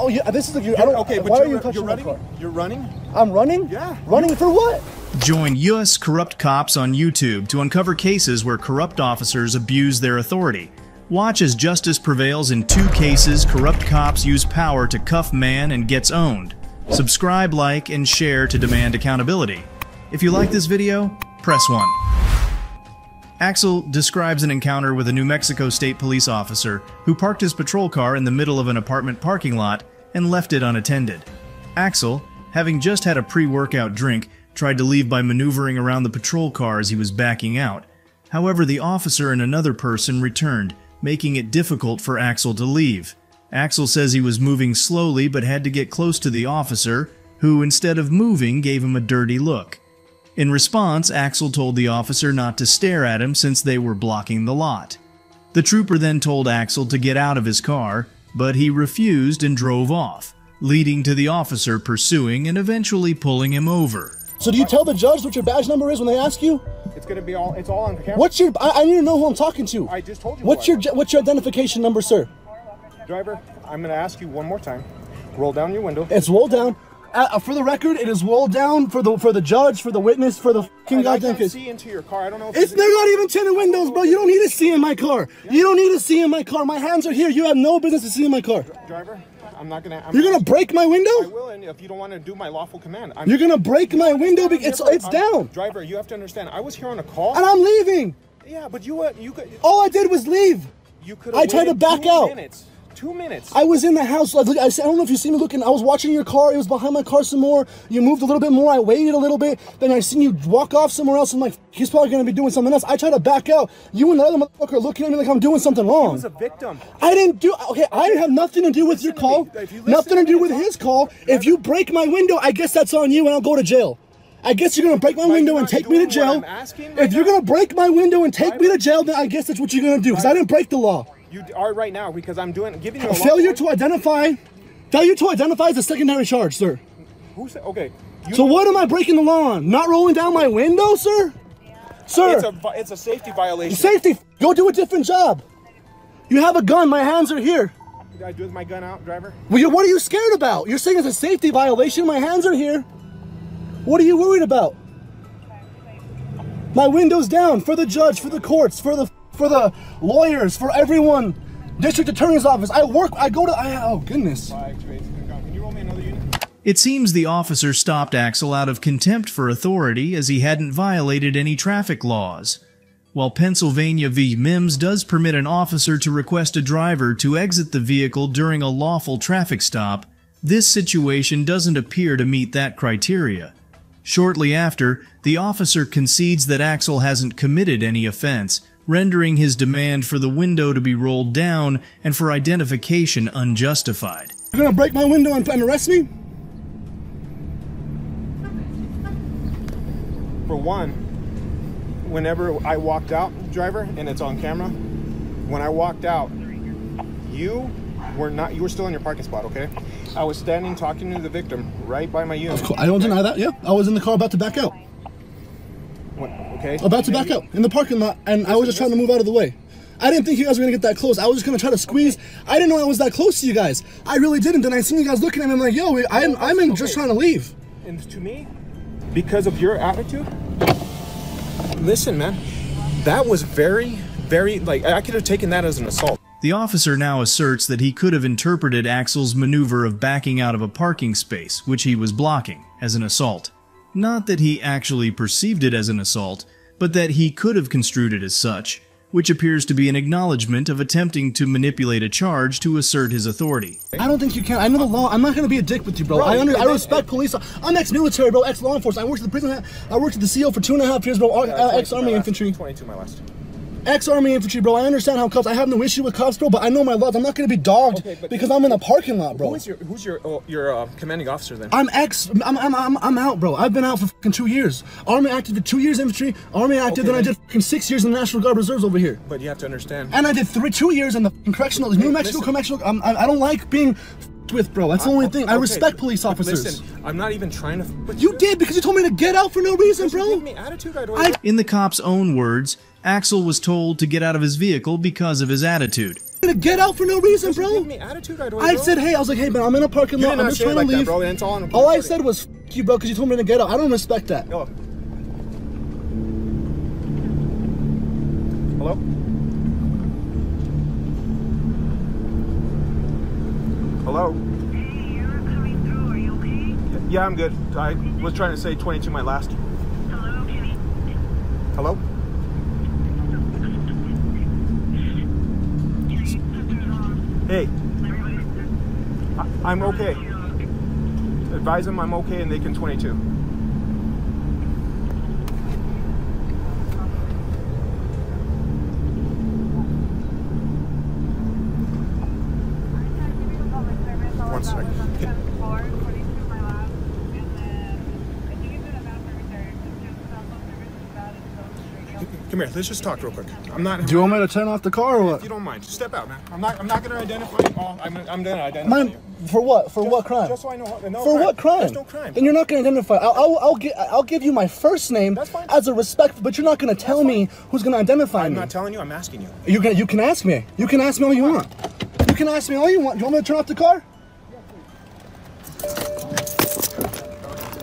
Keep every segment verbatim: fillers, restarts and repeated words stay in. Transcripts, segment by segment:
Oh, yeah, this is like, I don't, okay, but why you're, are you touching you're running, my car? You're running? I'm running? Yeah. Running for what? Join U S Corrupt Cops on YouTube to uncover cases where corrupt officers abuse their authority. Watch as justice prevails in two cases corrupt cops use power to cuff man and gets owned. Subscribe, like, and share to demand accountability. If you like this video, press one. Axel describes an encounter with a New Mexico State police officer who parked his patrol car in the middle of an apartment parking lot and left it unattended. Axel, having just had a pre-workout drink, tried to leave by maneuvering around the patrol car as he was backing out. However, the officer and another person returned, making it difficult for Axel to leave. Axel says he was moving slowly but had to get close to the officer, who instead of moving gave him a dirty look. In response, Axel told the officer not to stare at him since they were blocking the lot. The trooper then told Axel to get out of his car, but he refused and drove off, leading to the officer pursuing and eventually pulling him over. So do you tell the judge what your badge number is when they ask you? It's gonna be all, it's all on camera. What's your, I, I need to know who I'm talking to. I just told you. What's your, what's your identification number, sir? Driver, I'm gonna ask you one more time. Roll down your window. It's rolled down. Uh, for the record, it is rolled down for the for the judge, for the witness, for the fucking goddamn case. I can't see into your car. I don't know if it's, they're not even tinted windows, bro. You don't need to see in my car. No. You don't need to see in my car. My hands are here. You have no business to see in my car. Driver, I'm not gonna. I'm You're gonna, gonna break my window? I will, and if you don't want to do my lawful command, I'm, you're gonna break my window. Because it's it's I'm, down. Driver, you have to understand. I was here on a call, and I'm leaving. Yeah, but you uh, you could. All I did was leave. You could. I tried to back two out. Minutes. Two minutes. I was in the house. I don't know if you see me looking. I was watching your car. It was behind my car some more. You moved a little bit more. I waited a little bit. Then I seen you walk off somewhere else. I'm like, he's probably going to be doing something else. I try to back out. You and the other motherfucker are looking at me like I'm doing something wrong. He was a victim. I didn't do... Okay, I have nothing to do with listen your call. You nothing to, to do with his call. Driver. If you break my window, I guess that's on you and I'll go to jail. I guess you're going to break my window and take me to jail. Right if now? You're going to break my window and take me to jail, then I guess that's what you're going to do because I didn't break the law. You are right now because I'm doing giving you a failure to identify. Failure to identify is a secondary charge, sir. Who said okay? You so what am I breaking the law on? Not rolling down my window, sir. Yeah. Sir, it's a it's a safety violation. Safety. Go do a different job. You have a gun. My hands are here. Did I do with my gun out, driver? Well, you, what are you scared about? You're saying it's a safety violation. My hands are here. What are you worried about? My window's down for the judge, for the courts, for the. For the lawyers, for everyone, district attorney's office. I work, I go to, I, oh goodness. It seems the officer stopped Axel out of contempt for authority as he hadn't violated any traffic laws. While Pennsylvania v. Mims does permit an officer to request a driver to exit the vehicle during a lawful traffic stop, this situation doesn't appear to meet that criteria. Shortly after, the officer concedes that Axel hasn't committed any offense, rendering his demand for the window to be rolled down and for identification unjustified. You're gonna break my window and, and arrest me? For one, whenever I walked out, driver, and it's on camera, when I walked out, you were not, you were still in your parking spot, okay? I was standing talking to the victim right by my unit. Of course, I don't deny that, yeah. I was in the car about to back out. Okay. About to back out in the parking lot, and I was just trying to move out of the way. I didn't think you guys were gonna get that close. I was just gonna try to squeeze. I didn't know I was that close to you guys. I really didn't. Then I seen you guys looking at me. I'm like, yo, I'm I'm in just trying to leave. And to me, because of your attitude, listen, man, that was very, very like I could have taken that as an assault. The officer now asserts that he could have interpreted Axel's maneuver of backing out of a parking space, which he was blocking, as an assault. Not that he actually perceived it as an assault, but that he could have construed it as such, which appears to be an acknowledgement of attempting to manipulate a charge to assert his authority. I don't think you can. I know the law. I'm not going to be a dick with you, bro. bro I, under, I respect it, police. I'm ex-military, bro, ex-law enforcement. I worked at the prison. I worked at the C O for two and a half years, bro. Uh, uh, ex-Army infantry. twenty-two my last. Ex-Army infantry, bro. I understand how cops. I have no issue with cops, bro, but I know my laws. I'm not going to be dogged okay, because I'm in a parking lot, bro. Who is your, who's your uh, your uh, commanding officer then? I'm ex. I'm I'm I'm, I'm out, bro. I've been out for fucking two years. Army active did two years infantry. Army active. Okay, then I did fucking six years in the National Guard Reserves over here. But you have to understand. And I did three two years in the correctional, hey, New Mexico correctional. I'm, I, I don't like being with, bro. That's the only thing. Okay. I respect police officers. Listen, I'm not even trying to. But you did because you told me to get out for no reason, bro. You gave me attitude. I don't I, in the cop's own words, Axel was told to get out of his vehicle because of his attitude. gonna get out for no reason, bro. You give me attitude right away, bro. I said, hey, I was like, hey, man, I'm in a parking lot. I'm just trying to leave. Bro, and it's all, all I said was, f you, bro, because you told me to get out. I don't respect that. Yo. Hello? Hello? Hey, you're coming through. Are you okay? Yeah, I'm good. I was trying to say twenty-two my last. Hello, Kenny. Hello? Hey. I I'm okay. Advise them I'm okay and they can twenty-two. One second. Come here, let's just talk real quick. I'm not. Do you want me to turn off the car or what? If you don't mind, just step out, man. I'm not. I'm not gonna identify you. Oh, I'm. I'm gonna identify man, you. For what? For just, what crime? Just so I know. What, no for crime. What crime? There's no crime. Then you're not gonna identify. I'll. I'll, I'll get. I'll give you my first name. That's fine. As a respect, but you're not gonna tell me who's gonna identify I'm me. I'm not telling you. I'm asking you. You can. You can ask me. You can ask me all you want. You can ask me all you want. You want me to turn off the car?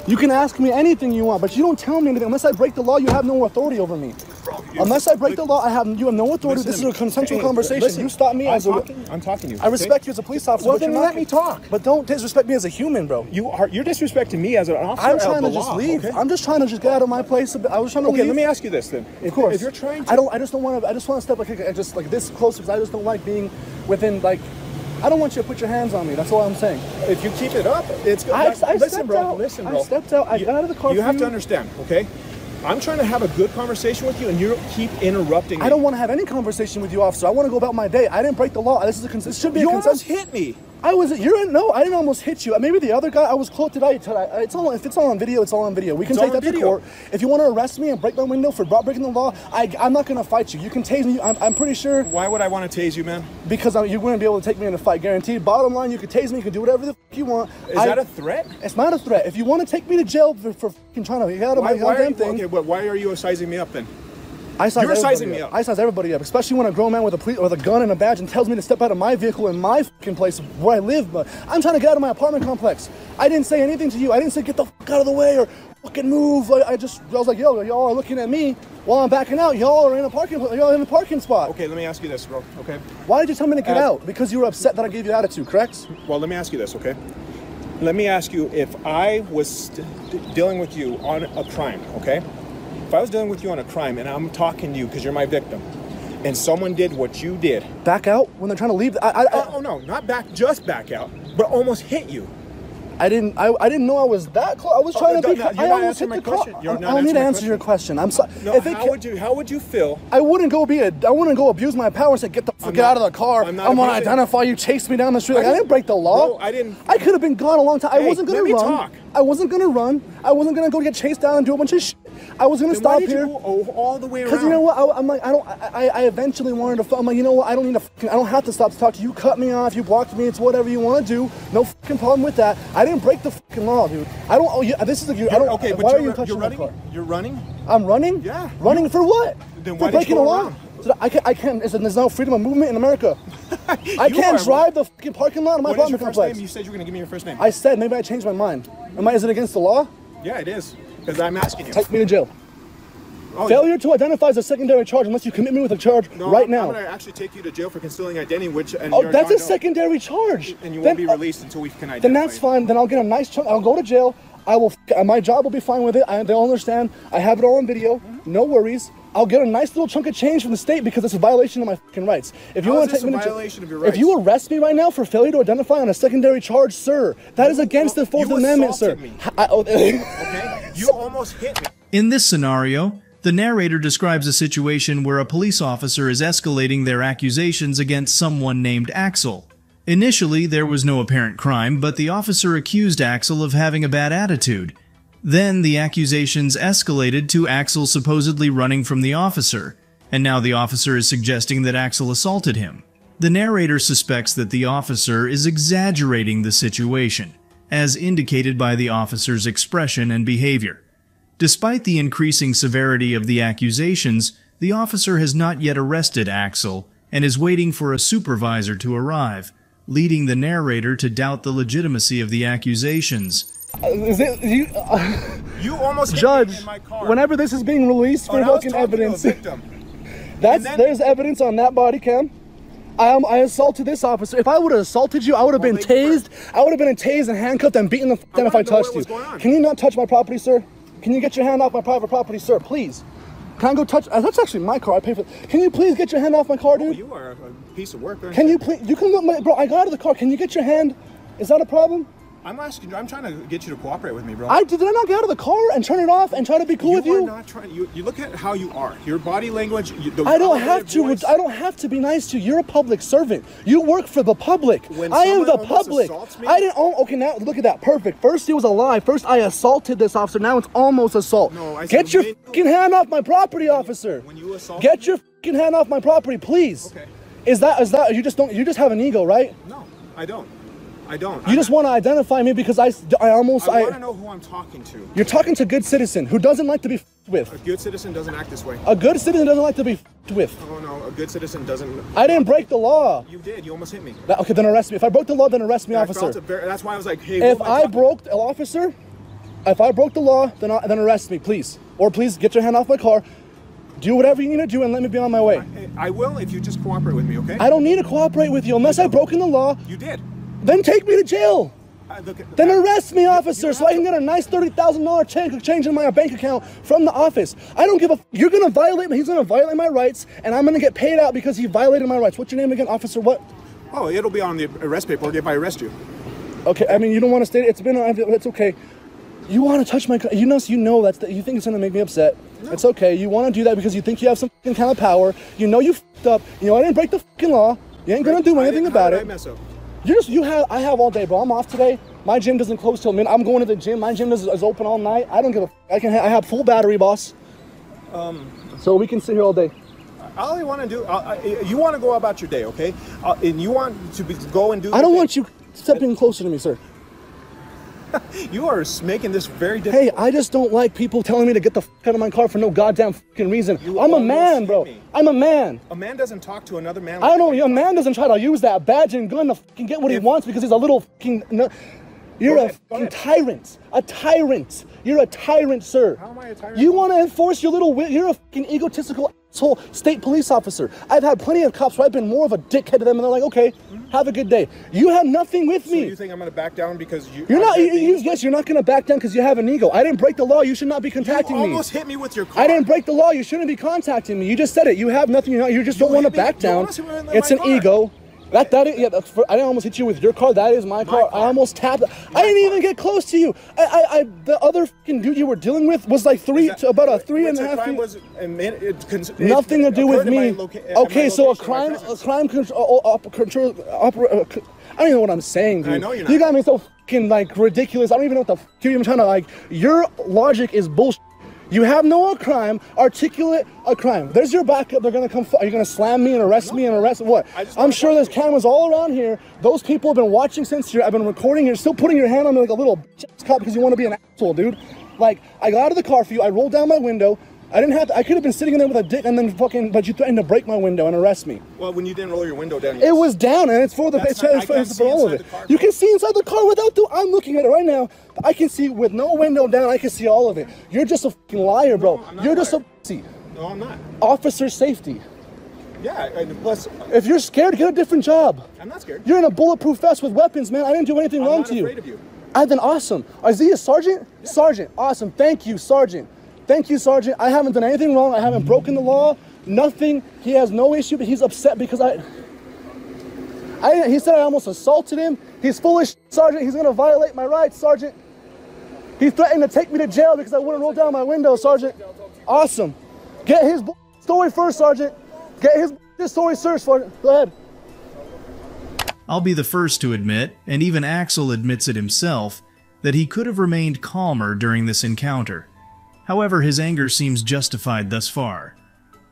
You can ask me anything you want, but you don't tell me anything. Unless I break the law, you have no authority over me. Bro, Unless I break look, the law, I have you have no authority. This is a consensual hey, conversation. Listen, you stop me I'm as talking, a. I'm talking to you. I respect okay? you as a police officer. Well, but then you're let not, me talk. But don't disrespect me as a human, bro. You are you're disrespecting me as an officer. I'm trying of to just law, leave. Okay? I'm just trying to just get out of my place. I was trying to. Okay, leave. Let me ask you this then. If, of course. If you're trying to, I don't. I just don't want to. I just want to step like just like this close because I just don't like being within like. I don't want you to put your hands on me. That's all I'm saying. If you keep it up, it's good. I, I listen, bro. Out. Listen, bro. I stepped out. I you, got out of the car. You have you. to understand, okay? I'm trying to have a good conversation with you, and you keep interrupting me. I don't want to have any conversation with you, officer. I want to go about my day. I didn't break the law. This is a. This should be. You a almost hit me. I was. You're no. I didn't almost hit you. Maybe the other guy. I was close to die. It's all. If it's all on video, it's all on video. We can it's take that video. to court. If you want to arrest me and break my window for breaking the law, I, I'm not going to fight you. You can tase me. I'm, I'm pretty sure. Why would I want to tase you, man? Because I, you wouldn't be able to take me in a fight, guaranteed. Bottom line, you can tase me. You can do whatever the f you want. Is I, that a threat? It's not a threat. If you want to take me to jail for, for f***ing trying to get out of why, my why damn you, thing. Okay, but why are you sizing me up then? I size You're sizing me up. up. I size everybody up, especially when a grown man with a police with a gun and a badge and tells me to step out of my vehicle in my fucking place where I live. But I'm trying to get out of my apartment complex. I didn't say anything to you. I didn't say get the fuck out of the way or fucking move. I, I just I was like, yo, y'all are looking at me while I'm backing out. Y'all are in a parking. Y'all in a parking spot. Okay, let me ask you this, bro. Okay. Why did you tell me to get uh, out? Because you were upset that I gave you attitude, correct? Well, let me ask you this, okay? Let me ask you if I was dealing with you on a crime, okay? If I was dealing with you on a crime and I'm talking to you because you're my victim and someone did what you did. Back out when they're trying to leave? I, I, I, oh, no, not back, just back out, but almost hit you. I didn't I, I didn't know I was that close. I was trying oh, to no, be... No, you're I not answering my question. I don't need to answer your question. I'm sorry. No, if it, how, would you, how would you feel? I wouldn't go be a... I wouldn't go abuse my power and say, get the fuck out of the car. I'm, I'm going to identify you, chase me down the street. Like, I, I didn't break the law. Bro, I didn't... I could have been gone a long time. Hey, I wasn't going to run. Talk. I wasn't going to run. I wasn't going to go get chased down and do a bunch of shit. I was going to stop why did here. You go all the way around? Because you know what? I, I'm like, I don't... I, I eventually wanted to... I'm like, you know what? I don't need to... I don't have to stop to talk to you. You cut me off. You blocked me. It's whatever you want to do. No fucking problem with that. I didn't break the fucking law, dude. I don't. Oh, yeah. This is a. You're, I don't. Okay, but why you're, are you touching you're running. Car? You're running. I'm running. Yeah. Running you, for what? Then why for breaking the law. So I can't. I can't. There's no freedom of movement in America. I can't drive the fucking parking lot of my apartment complex. Name? You said you were gonna give me your first name. I said maybe I changed my mind. Am I? Is it against the law? Yeah, it is. Because I'm asking you. Take me to jail. Oh, failure yeah. to identify is a secondary charge unless you commit me with a charge no, right I'm, now. I'm going to actually take you to jail for concealing identity, which... And oh, that's a secondary charge. And you won't then, be released uh, until we can identify. Then that's fine. Then I'll get a nice chunk. I'll go to jail. I will. My job will be fine with it. I, they'll understand. I have it all on video. Mm-hmm. No worries. I'll get a nice little chunk of change from the state because it's a violation of my fucking rights. If you want to take me to jail, if you arrest me right now for failure to identify on a secondary charge, sir, that is against the Fourth Amendment, sir. Me. I, oh, okay? You almost hit me. In this scenario, the narrator describes a situation where a police officer is escalating their accusations against someone named Axel. Initially, there was no apparent crime, but the officer accused Axel of having a bad attitude. Then the accusations escalated to Axel supposedly running from the officer, and now the officer is suggesting that Axel assaulted him. The narrator suspects that the officer is exaggerating the situation, as indicated by the officer's expression and behavior. Despite the increasing severity of the accusations, the officer has not yet arrested Axel and is waiting for a supervisor to arrive, leading the narrator to doubt the legitimacy of the accusations. Is it, you, uh, you almost judge hit me in my car. Whenever this is being released for oh, fucking evidence. That's then, there's evidence on that body cam. I, um, I assaulted this officer. If I would have assaulted you, I would have well, been tased. Were. I would have been tased and handcuffed and beaten the f down if I touched you. Can you not touch my property, sir? Can you get your hand off my private property, sir? Please. Can I go touch? Uh, that's actually my car. I pay for it. Can you please get your hand off my car, dude? Oh, you are a piece of work. Can you please? You can go, my, bro. I got out of the car. Can you get your hand? Is that a problem? I'm asking you. I'm trying to get you to cooperate with me, bro. I did I not get out of the car and turn it off and try to be cool you with you? Are not trying, you you look at how you are. Your body language. You, the I don't have to. Voice. I don't have to be nice to you. You're a public servant. You work for the public. When I am the public. Me, I didn't. Oh, okay, now look at that. Perfect. First he was a lie. First I assaulted this officer. Now it's almost assault. No, I get your fucking hand off my property, officer. When you, when you assault. Get your fucking hand off my property, please. Okay. Is that is that you just don't you just have an ego, right? No, I don't. I don't. You I'm just not. want to identify me because I, I almost... I, I want to know who I'm talking to. You're talking to a good citizen who doesn't like to be f***ed with. A good citizen doesn't act this way. A good citizen doesn't like to be f***ed with. Oh, no. A good citizen doesn't... I didn't break the law. You did. You almost hit me. That, okay, then arrest me. If I broke the law, then arrest me, and officer. That's why I was like, hey... If I, I broke... The, officer, if I broke the law, then, I, then arrest me, please. Or please get your hand off my car. Do whatever you need to do and let me be on my way. I, I will if you just cooperate with me, okay? I don't need to cooperate with you unless I've broken the law. You did. Then take me to jail. Uh, look at, then arrest me, officer, so I can get a nice thirty thousand dollar change, change in my bank account from the office. I don't give a f You're going to violate me. He's going to violate my rights, and I'm going to get paid out because he violated my rights. What's your name again, officer? What? Oh, it'll be on the arrest paperwork if I arrest you. Okay. I mean, you don't want to state it. It's been on. It's okay. You want to touch my car. You know, you know that's the, you think it's going to make me upset. No. It's okay. You want to do that because you think you have some kind of power. You know you f***ed up. You know I didn't break the f***ing law. You ain't going to do anything about it. I mess up. You just, you have, I have all day, bro. I'm off today. My gym doesn't close till midnight. I'm going to the gym. My gym is, is open all night. I don't give a f I can. Ha I have full battery, boss. Um. So we can sit here all day. All you want to do, uh, you want to go about your day, okay? Uh, and you want to be, go and do. I don't thing. want you stepping closer to me, sir. You are making this very difficult. Hey, I just don't like people telling me to get the f out of my car for no goddamn fucking reason. You I'm a man, bro. Me. I'm a man. A man doesn't talk to another man. Like I don't. A man doesn't try to use that badge and gun to fucking get what if, he wants because he's a little fucking. No, you're ahead, a fucking tyrant. A tyrant. You're a tyrant, sir. How am I a tyrant? You want to enforce your little. You're a fucking egotistical asshole state police officer. I've had plenty of cops where I've been more of a dickhead to them, and they're like, okay. Have a good day. You have nothing with me. So you think I'm going to back down because you... You're not... You, you, yes, you're not going to back down because you have an ego. I didn't break the law. You should not be contacting me. You almost me. hit me with your car. I didn't break the law. You shouldn't be contacting me. You just said it. You have nothing. You know, you just you don't want to back down. It's an car. ego. That, that is, yeah, for, I didn't almost hit you with your car. That is my car. My car. I almost tapped. My I didn't car. even get close to you. I, I, I the other fucking dude you were dealing with was like three, that, to about a three and a half. Crime was, I mean, it, it, nothing it, to do with me. Okay, so a crime, a crime control, uh, op, control opera, uh, I don't even know what I'm saying, dude. I know you're not. You got me so fucking like ridiculous. I don't even know what the fuck you're even trying to like. Your logic is bullshit. You have no crime, articulate a crime. There's your backup. They're going to come. Are you going to slam me and arrest no. me and arrest what? I'm sure there's cameras all around here. Those people have been watching since you're, I've been recording. You're still putting your hand on me like a little bitch cop because you want to be an asshole, dude. Like, I got out of the car for you. I rolled down my window. I didn't have to, I could have been sitting in there with a dick and then fucking, but you threatened to break my window and arrest me. Well, when you didn't roll your window down. Yes. It was down and it's for the, it's, not, it's, it's for all of it. Car, you can see inside the car without the, I'm looking at it right now. I can see with no window down, I can see all of it. You're just a fucking liar, bro. No, you're just a pussy. No, I'm not. Officer safety. Yeah, and plus... If you're scared, get a different job. I'm not scared. You're in a bulletproof vest with weapons, man. I didn't do anything I'm wrong to you. I'm not afraid of you. I've been awesome. Is he a sergeant? Yeah. Sergeant, awesome. Thank you, sergeant. Thank you, sergeant. I haven't done anything wrong. I haven't broken the law. Nothing. He has no issue, but he's upset because I... I he said I almost assaulted him. He's foolish, sergeant. He's going to violate my rights, sergeant. He threatened to take me to jail because I wouldn't roll down my window, sergeant. Awesome. Get his b story first, sergeant. Get his b story first, sergeant. Go ahead. I'll be the first to admit, and even Axel admits it himself, that he could have remained calmer during this encounter. However, his anger seems justified thus far.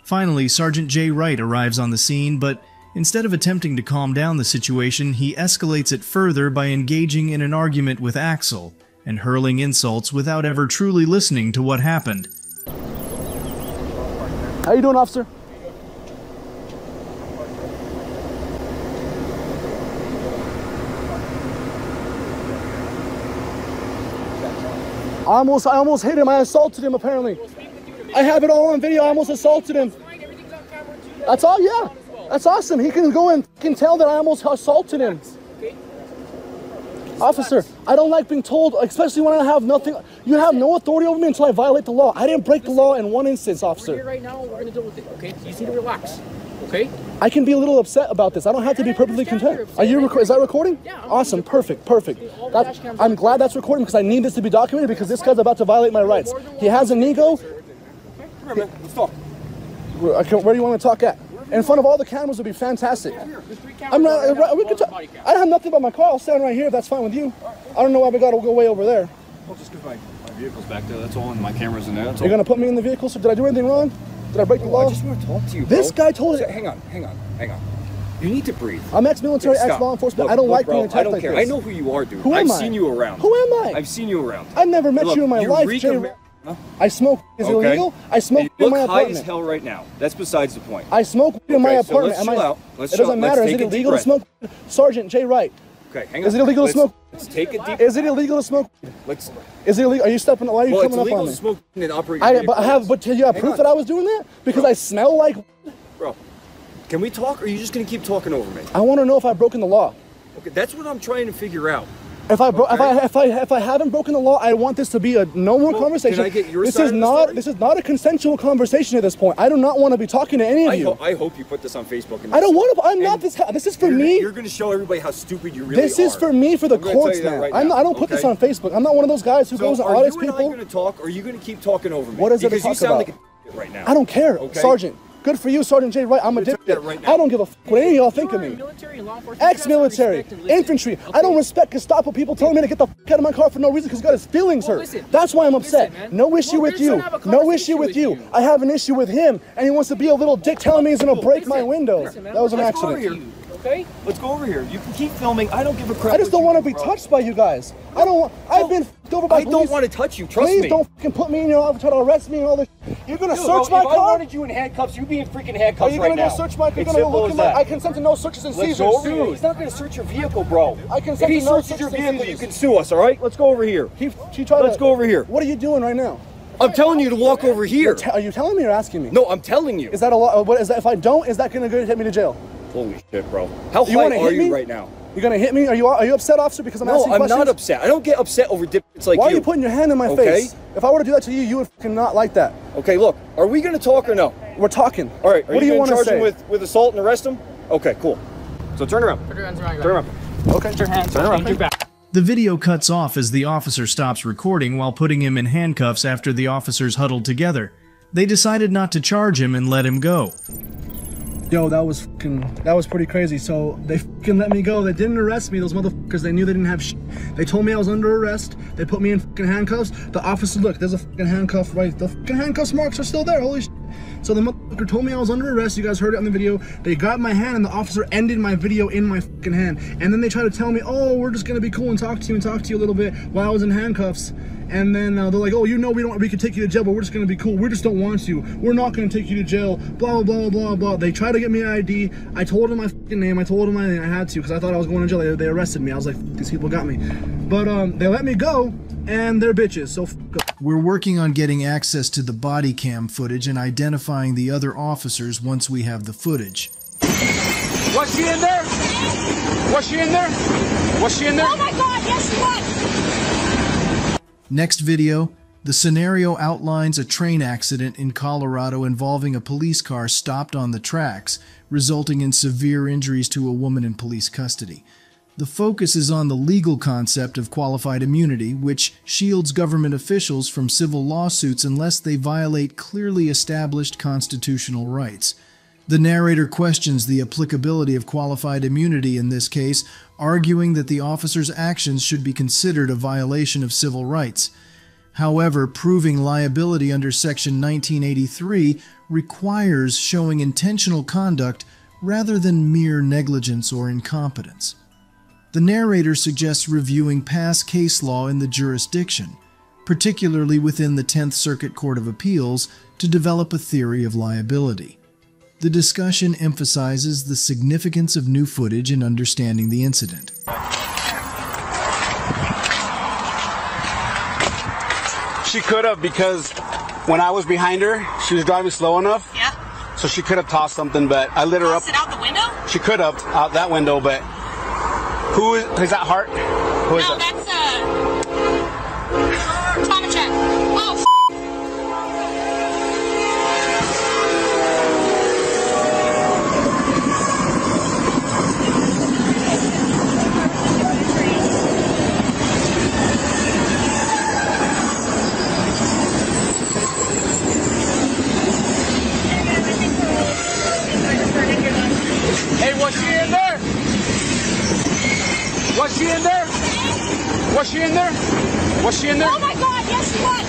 Finally, Sergeant J. Wright arrives on the scene, but instead of attempting to calm down the situation, he escalates it further by engaging in an argument with Axel and hurling insults without ever truly listening to what happened. How you doing, officer? I almost, I almost hit him. I assaulted him, apparently. I have it all on video. I almost assaulted him. That's all, yeah. That's awesome. He can go and can tell that I almost assaulted him. Officer, I don't like being told, especially when I have nothing. You have no authority over me until I violate the law. I didn't break the law in one instance, officer. We're here right now. We're going to deal with it, okay? You need to relax, okay? I can be a little upset about this. I don't have to be perfectly content. Are you, is that recording? Yeah. Awesome. Perfect. Perfect. That's, I'm glad that's recording because I need this to be documented because this guy's about to violate my rights. He has an ego. Come here, man. Let's talk. Where do you want to talk at? In front of all the cameras would be fantastic. I'm not. Right, we could talk. I don't have nothing about my car. I'll stand right here if that's fine with you. I don't know why we got to go way over there. I'll just get my, my vehicle's back there. That's all, and my camera's in there. That's all. You're gonna put me in the vehicle? So did I do anything wrong? Did I break the law? I just want to talk to you, bro. This guy told us. Hang on, hang on, hang on. You need to breathe. I'm ex-military, ex-law enforcement. Look, I don't look, like bro, being attacked I don't like care. This. I know who you are, dude. Who am I? I've seen you around. Who am I? I've seen you around. I've never met look, you in my life, Jay. Huh? I smoke is okay. illegal. I smoke in my apartment. You look high as hell right now. That's besides the point. I smoke okay, in my apartment. So let's chill I, out. Let's it doesn't chill. matter. Let's is it illegal to smoke? Sergeant J. Wright. Okay, hang on. Is it illegal let's, to smoke? Let's take a deep. Is it illegal to smoke? Let's. Is it illegal? Are you stepping? Why are you well, coming up on me? It's illegal to smoke and operate. I, but I have. But you have hang proof on. that I was doing that because bro. I smell like. Bro, can we talk? Or are you just gonna keep talking over me? I want to know if I've broken the law. Okay, that's what I'm trying to figure out. If I, bro okay. if I if I if I haven't broken the law, I want this to be a normal well, conversation. Can I get your this side is of the not story? This is not a consensual conversation at this point. I do not want to be talking to any of I you. Ho I hope you put this on Facebook. And I don't want to. I'm not this. This is for you're, me. You're going to show everybody how stupid you really this are. This is for me for the courts, man. Right I'm not, I don't put okay. this on Facebook. I'm not one of those guys who so goes and audits people. Are you and I going to talk, or are you going to keep talking over me? What is because it to talk you sound about? Like a right now. I don't care, okay? Sergeant. Good for you, Sergeant J. Wright. I'm addicted. Right I don't give a f what any of y'all think of me. Ex-military, infantry. Okay. I don't respect Gestapo people telling me to get the f out of my car for no reason because he's got his feelings well, hurt. Listen. That's why I'm upset. Listen, no issue well, with you. No issue with you. you. I have an issue with him, and he wants to be a little dick telling me he's gonna break listen, my window. Listen, that was an Let's accident. Okay? Let's go over here. You can keep filming. I don't give a crap. I just don't want to be bro. touched by you guys. I don't want. I've been f***ed over by I police. don't want to touch you. Trust Please me. Please don't fucking put me in your office trying to arrest me and all this. You're gonna Dude, search bro, my if car. If I wanted you in handcuffs, you'd be in freaking handcuffs right now. Are you gonna right go now? search my? You're gonna go look at my? I consent to no searches and seizures. Dude, he's not gonna search your vehicle, bro. I consent to no searches and seizures. If he searches your vehicle, you can sue us. All right? Let's go over here. He, she tried. Let's to, go over here. What are you doing right now? I'm telling you to walk over here. Are you telling me or asking me? No, I'm telling you. Is that a lot? What is that? If I don't, is that gonna go take me to jail? Holy shit, bro. How high are you right now? You're gonna hit me? Are you are you upset, officer? Because I'm asking questions? No, I'm not upset. I don't get upset over dips like you. Why are you putting your hand in my face? If I were to do that to you, you would fucking not like that. Okay, look. Are we gonna talk or no? We're talking. All right. What do you want to say? Charge him with with assault and arrest him? Okay, cool. So turn around. Turn around. Turn around. Okay. Turn around. Turn around. Your back. The video cuts off as the officer stops recording while putting him in handcuffs. After the officers huddled together, they decided not to charge him and let him go. Yo, that was fucking, that was pretty crazy. So they fucking let me go. They didn't arrest me, those motherfuckers. They knew they didn't have shit. They told me I was under arrest. They put me in fucking handcuffs. The officer, look, there's a fucking handcuff right. The fucking handcuffs marks are still there. Holy shit. So the motherfucker told me I was under arrest. You guys heard it on the video. They got my hand and the officer ended my video in my fucking hand. And then they tried to tell me, oh, we're just gonna be cool and talk to you and talk to you a little bit while I was in handcuffs. And then uh, they're like, oh, you know, we don't, we could take you to jail, but we're just gonna be cool. We just don't want you. We're not gonna take you to jail. Blah, blah, blah, blah, blah. They tried to get me an I D. I told them my fucking name. I told them my name. I had to, because I thought I was going to jail. They, they arrested me. I was like, these people got me. But um, they let me go, and they're bitches, so fuck up. We're working on getting access to the body cam footage and identifying the other officers once we have the footage. Was she in there? Was she in there? Was she in there? Oh my God, yes she was! Next video, the scenario outlines a train accident in Colorado involving a police car stopped on the tracks, resulting in severe injuries to a woman in police custody. The focus is on the legal concept of qualified immunity, which shields government officials from civil lawsuits unless they violate clearly established constitutional rights. The narrator questions the applicability of qualified immunity in this case, arguing that the officer's actions should be considered a violation of civil rights. However, proving liability under Section nineteen eighty-three requires showing intentional conduct rather than mere negligence or incompetence. The narrator suggests reviewing past case law in the jurisdiction, particularly within the Tenth Circuit Court of Appeals, to develop a theory of liability. The discussion emphasizes the significance of new footage in understanding the incident. She could have, because when I was behind her, she was driving slow enough. Yeah. So she could have tossed something, but I lit her tossed up. Tossed it out the window? She could have, out that window, but who is, is that Hart? Who is no, that? that's, uh, Tomachek. Oh, f***. Was she in there? Was she in there? Was she in there? Oh my God, yes she was!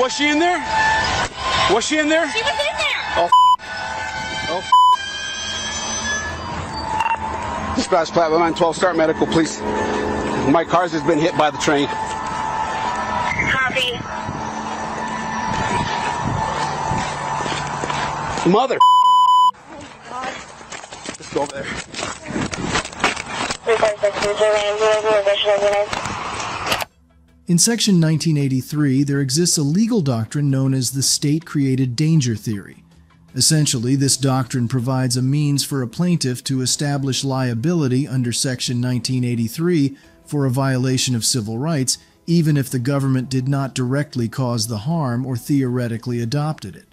Was she in there? Was she in there? She was in there! Oh, oh. Dispatch Plat one nine one two, start medical, please. My car's just been hit by the train. Copy. Mother. Oh, God. Let's go over there. In Section nineteen eighty-three, there exists a legal doctrine known as the state-created danger theory. Essentially, this doctrine provides a means for a plaintiff to establish liability under Section nineteen eighty-three for a violation of civil rights, even if the government did not directly cause the harm or theoretically adopted it.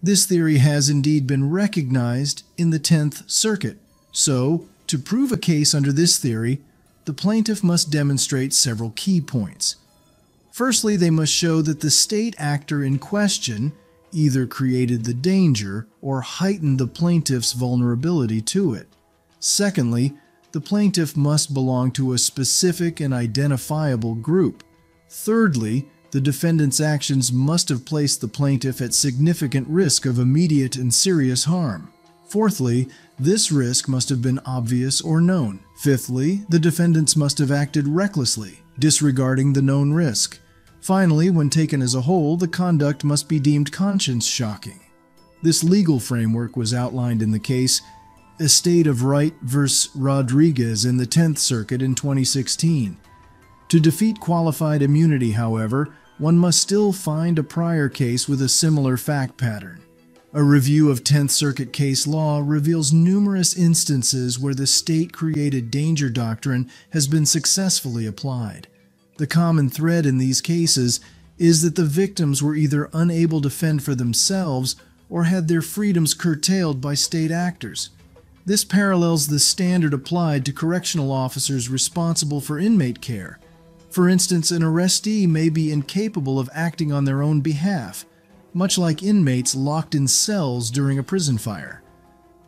This theory has indeed been recognized in the Tenth Circuit. So, to prove a case under this theory, the plaintiff must demonstrate several key points. Firstly, they must show that the state actor in question either created the danger or heightened the plaintiff's vulnerability to it. Secondly, the plaintiff must belong to a specific and identifiable group. Thirdly, the defendant's actions must have placed the plaintiff at significant risk of immediate and serious harm. Fourthly, this risk must have been obvious or known. Fifthly, the defendants must have acted recklessly, disregarding the known risk. Finally, when taken as a whole, the conduct must be deemed conscience-shocking. This legal framework was outlined in the case Estate of Wright versus Rodriguez in the Tenth Circuit in twenty sixteen. To defeat qualified immunity, however, one must still find a prior case with a similar fact pattern. A review of Tenth Circuit case law reveals numerous instances where the state-created danger doctrine has been successfully applied. The common thread in these cases is that the victims were either unable to fend for themselves or had their freedoms curtailed by state actors. This parallels the standard applied to correctional officers responsible for inmate care. For instance, an arrestee may be incapable of acting on their own behalf, much like inmates locked in cells during a prison fire.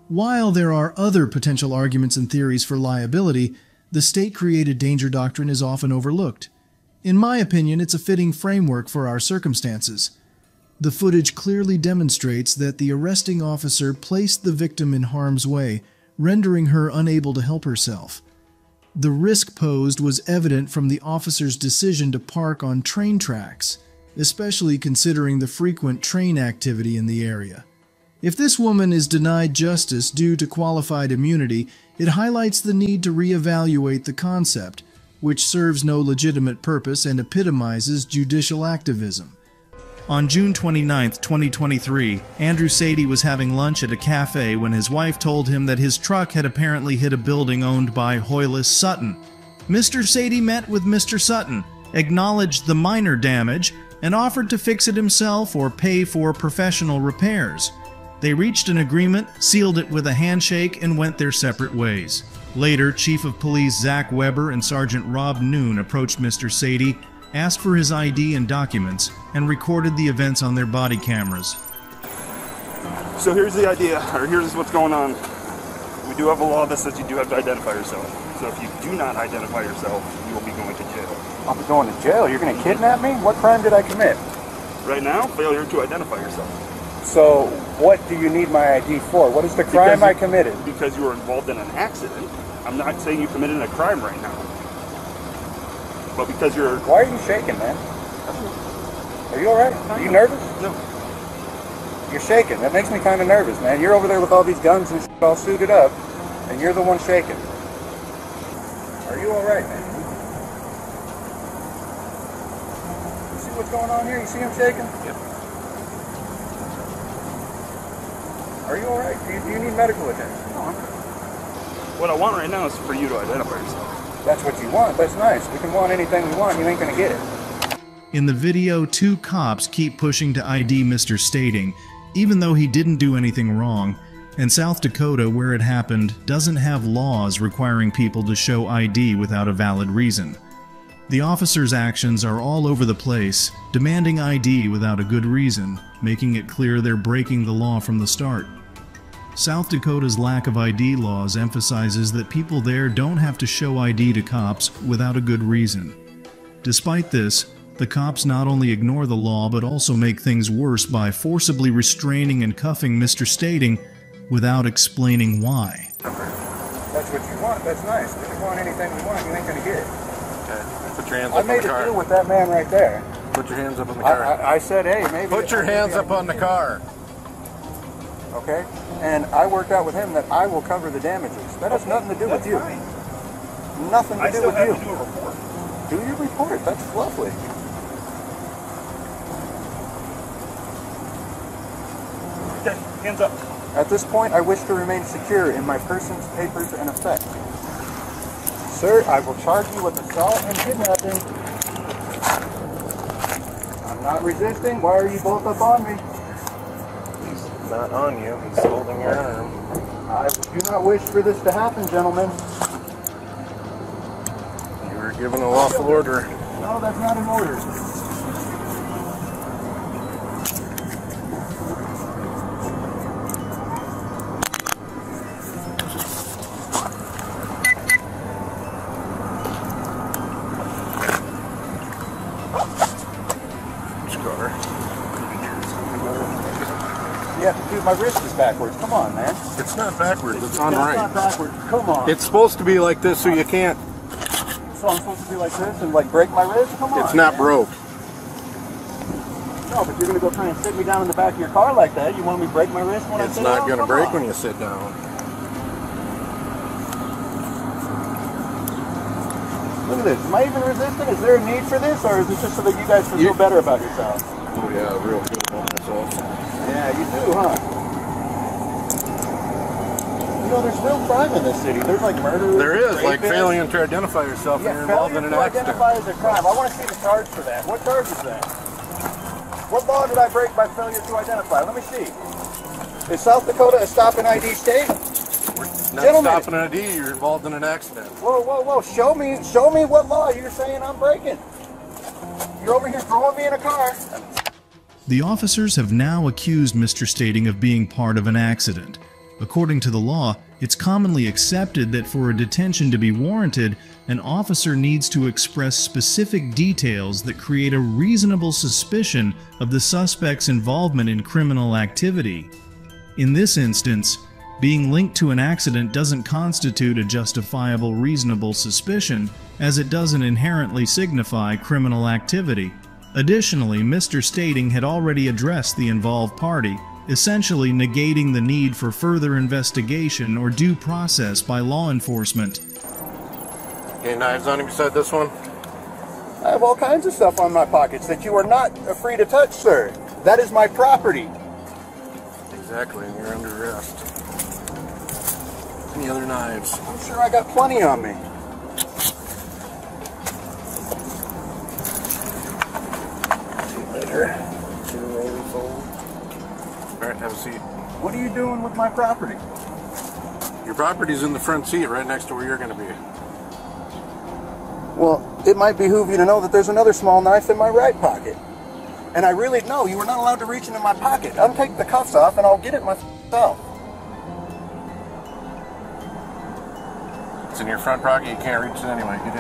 While there are other potential arguments and theories for liability, the state-created danger doctrine is often overlooked. In my opinion, it's a fitting framework for our circumstances. The footage clearly demonstrates that the arresting officer placed the victim in harm's way, rendering her unable to help herself. The risk posed was evident from the officer's decision to park on train tracks, especially considering the frequent train activity in the area. If this woman is denied justice due to qualified immunity, it highlights the need to reevaluate the concept, which serves no legitimate purpose and epitomizes judicial activism. On June twenty-ninth, twenty twenty-three, Andrew Sadie was having lunch at a cafe when his wife told him that his truck had apparently hit a building owned by Hoylis Sutton. Mister Sadie met with Mister Sutton, acknowledged the minor damage, and offered to fix it himself or pay for professional repairs. They reached an agreement, sealed it with a handshake, and went their separate ways. Later, Chief of Police Zach Weber and Sergeant Rob Noon approached Mister Sadie, asked for his I D and documents, and recorded the events on their body cameras. So here's the idea, or here's what's going on. We do have a law that says you do have to identify yourself. So if you do not identify yourself, you will be going to jail. I'm going to jail? You're going to kidnap me? What crime did I commit? Right now, failure to identify yourself. So, what do you need my I D for? What is the crime I committed? Because you were involved in an accident. I'm not saying you committed a crime right now. But because you're... Why are you shaking, man? Are you all right? Are you nervous? No. You're shaking. That makes me kind of nervous, man. You're over there with all these guns and shit all suited up, and you're the one shaking. Are you all right, man? You see what's going on here? You see him shaking? Yep. Are you all right? Do you, do you need medical attention? No. What I want right now is for you to identify yourself. That's what you want. That's nice. We can want anything we want. You ain't gonna get it. In the video, two cops keep pushing to I D Mister Stating, even though he didn't do anything wrong, and South Dakota, where it happened, doesn't have laws requiring people to show I D without a valid reason. The officers' actions are all over the place, demanding I D without a good reason, making it clear they're breaking the law from the start. South Dakota's lack of I D laws emphasizes that people there don't have to show I D to cops without a good reason. Despite this, the cops not only ignore the law but also make things worse by forcibly restraining and cuffing Mister Stating without explaining why. That's what you want. That's nice. If you want anything we want, you ain't gonna get it. Okay. Put your hands up on the car. I made a deal with that man right there. Put your hands up on the car. I, I, I said, hey, maybe... Put your hands up on the car. Okay? And I worked out with him that I will cover the damages. That has nothing to do with you. Nothing to do with you. I still have to do a report. Do your report. That's lovely. Hands up. At this point, I wish to remain secure in my persons, papers, and effects. Sir, I will charge you with assault and kidnapping. I'm not resisting. Why are you both up on me? He's not on you. He's holding your arm. I do not wish for this to happen, gentlemen. You were given a lawful order. No, that's not an order. My wrist is backwards. Come on, man. It's not backwards. It's on right. It's not backwards. Come on. It's supposed to be like this, so you can't. So I'm supposed to be like this and like break my wrist? Come on. It's not broke. No, but you're gonna go try and sit me down in the back of your car like that. You want me to break my wrist when I sit down? It's not gonna break when you sit down. Look at this. Am I even resisting? Is there a need for this, or is it just so that you guys feel better about yourselves? Oh yeah, real good on myself. Yeah, you do, huh? You know, there's real crime in this city. There's like murder. There is, like failing to identify yourself when you're involved in an accident. Identify as a crime. I want to see the charge for that. What charge is that? What law did I break by failure to identify? Let me see. Is South Dakota a stop and I D state? We're not stopping an I D. You're involved in an accident. Whoa, whoa, whoa! Show me, show me what law you're saying I'm breaking. You're over here throwing me in a car. The officers have now accused Mister Stating of being part of an accident. According to the law, it's commonly accepted that for a detention to be warranted, an officer needs to express specific details that create a reasonable suspicion of the suspect's involvement in criminal activity. In this instance, being linked to an accident doesn't constitute a justifiable reasonable suspicion, as it doesn't inherently signify criminal activity. Additionally, Mister Stating had already addressed the involved party, essentially negating the need for further investigation or due process by law enforcement. Any knives on you beside this one? I have all kinds of stuff on my pockets that you are not free to touch, sir. That is my property. Exactly, and you're under arrest. Any other knives? I'm sure I got plenty on me. See you later. All right, have a seat. What are you doing with my property? Your property's in the front seat, right next to where you're going to be. Well, it might behoove you to know that there's another small knife in my right pocket. And I really know you were not allowed to reach into my pocket. Untape the cuffs off and I'll get it myself. It's in your front pocket, you can't reach it anyway. Get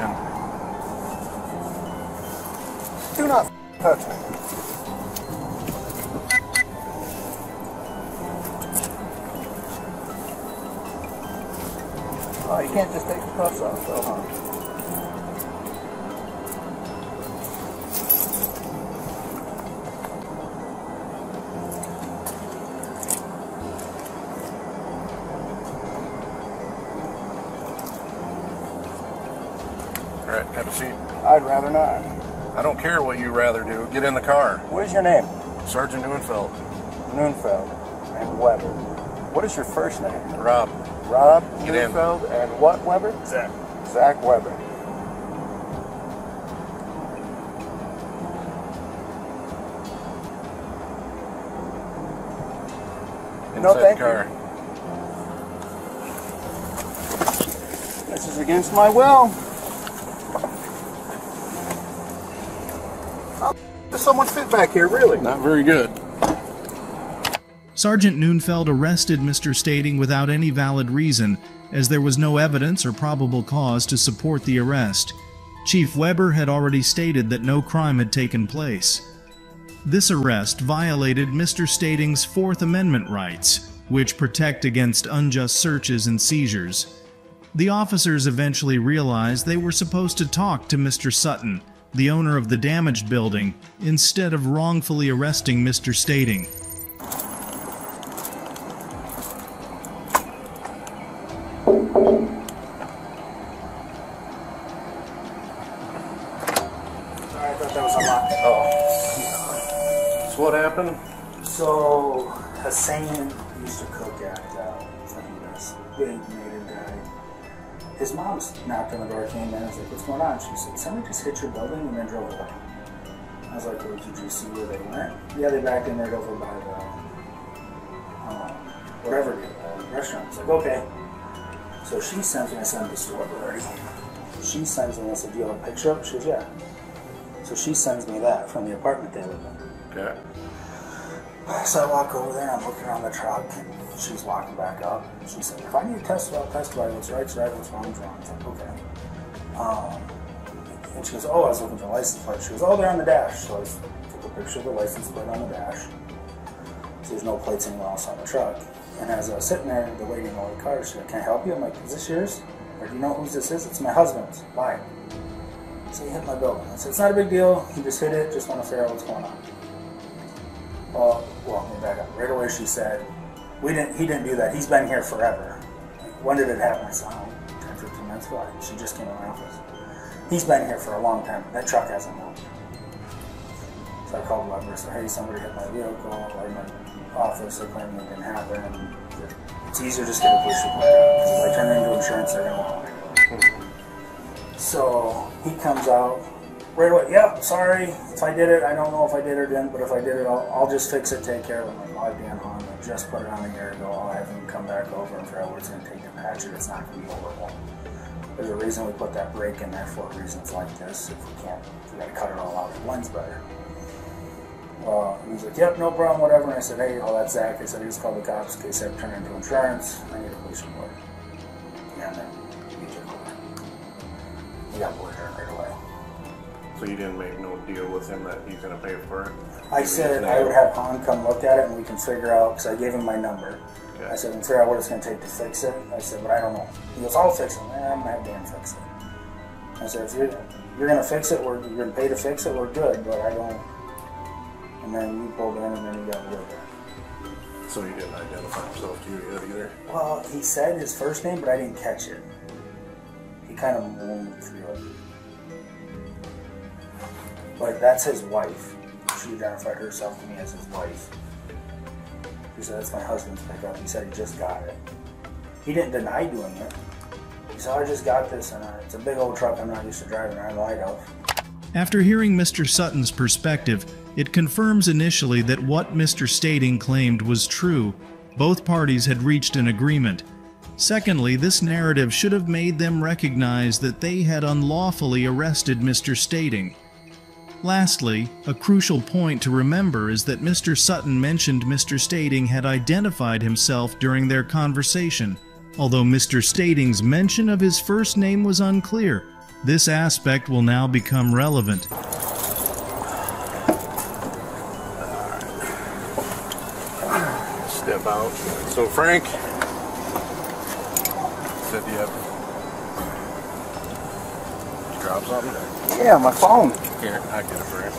in. Do not touch me. Oh, you can't just take the cuffs off, though, huh? All right, have a seat. I'd rather not. I don't care what you'd rather do. Get in the car. What is your name? Sergeant Neunfeld. Neunfeld and Weber. What is your first name? Rob. Rob Neunfeld and what, Weber? Zach. Zach Weber. No, thank you. This is against my will. How does someone fit back here, really? Not very good. Sergeant Neunfeld arrested Mister Stating without any valid reason, as there was no evidence or probable cause to support the arrest. Chief Weber had already stated that no crime had taken place. This arrest violated Mister Stating's Fourth Amendment rights, which protect against unjust searches and seizures. The officers eventually realized they were supposed to talk to Mister Sutton, the owner of the damaged building, instead of wrongfully arresting Mister Stating. Sorry, I thought that was a lot. Oh. What happened? So, Hussein used to cook at uh, this big native guy. His mom knocked on the door, came in, and I was like, what's going on? She said, somebody just hit your building and then drove away. I was like, well, did you see where they went? Yeah, they backed in right over by the, um, whatever, the uh, restaurant. I was like, okay. So she sends me, I sent the store already. She sends me, I said, do you have a picture up? She goes, yeah. So she sends me that from the apartment they live in. Okay. So I walk over there and I'm looking around the truck and she's walking back up. She said, if I need to test it, I'll test it. What's right, right, what's wrong, what's wrong. I was like, okay. Um, and she goes, oh, I was looking for the license plate. She goes, oh, they're on the dash. So I took a picture of the license plate on the dash. So there's no plates anywhere else on the truck. And as I was sitting there, the lady in the white car, she said, can I help you? I'm like, is this yours? Or do you know whose this is? It's my husband's. Why? So he hit my building. I said, it's not a big deal. He just hit it. Just want to figure out what's going on. Well, walk me back up. Right away she said, "We didn't. He didn't do that. He's been here forever." When did it happen? I said, oh, ten, fifteen minutes ago. She just came to my office. He's been here for a long time. That truck hasn't moved. So I called Weber. I said, hey, somebody hit my vehicle. I'm in my office. They're claiming it didn't happen. It's easier just to get a police report out. Because if I turn it into insurance, they're going to want it. So he comes out. Right away, yep, sorry, if I did it, I don't know if I did or didn't, but if I did it, I'll, I'll just fix it, take care of it. Like, I'd be on home, I just put it on a year ago, I'll have him come back over and figure out what it's going to take to patch it, it's not going to be horrible. There's a reason we put that brake in there for reasons like this. If we can't, if we got to cut it all out, it blends better. Uh, and he's like, yep, no problem, whatever, and I said, hey, oh, that's Zach, I said, he just called the cops, in case I turned into insurance, I need a police report. Yeah, and then he took over. He got bored right away. So you didn't make no deal with him that he's going to pay for it? I said I would have Han come look at it and we can figure out, because I gave him my number. Okay. I said, we can figure out what it's going to take to fix it. I said, but I don't know. He goes, I'll fix it. Eh, I'm going to have Dan fix it. I said, if you're, you're going to fix it, we're, you're going to pay to fix it, we're good, but I don't. And then you pulled in and then he got rid of it. So he didn't identify himself to you yet either? Well, he said his first name, but I didn't catch it. He kind of moved through it. But that's his wife. She identified herself to me as his wife. He said, that's my husband's pickup. He said he just got it. He didn't deny doing it. He said, I just got this, and it's a big old truck I'm not used to driving, I lied out. After hearing Mister Sutton's perspective, it confirms initially that what Mister Stating claimed was true. Both parties had reached an agreement. Secondly, this narrative should have made them recognize that they had unlawfully arrested Mister Stating. Lastly, a crucial point to remember is that Mister Sutton mentioned Mister Stating had identified himself during their conversation. Although Mister Stating's mention of his first name was unclear, this aspect will now become relevant. Step out. So Frank said you have to drop something? Yeah, my phone. Here, I get it for you.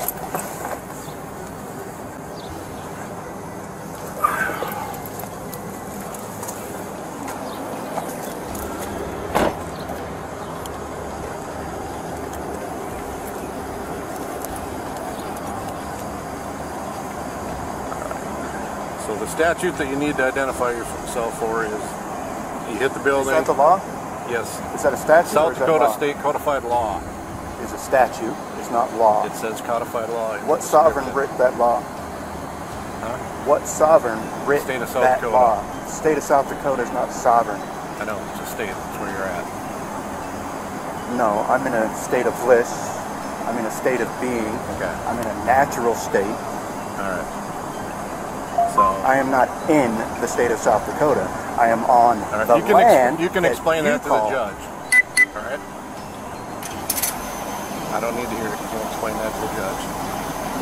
So the statute that you need to identify yourself for is you hit the building. Is that the law? Yes. Is that a statute? South Dakota State codified law. It's a statute. It's not law. It says codified law. What sovereign writ that law? Huh? What sovereign writ that Dakota. law? The state of South Dakota is not sovereign. I know. It's a state. That's where you're at. No, I'm in a state of bliss. I'm in a state of being. Okay. I'm in a natural state. All right. So I am not in the state of South Dakota. I am on right. the you can land. You can explain that, that to call. the judge. All right. I don't need to hear it. You can explain that to the judge.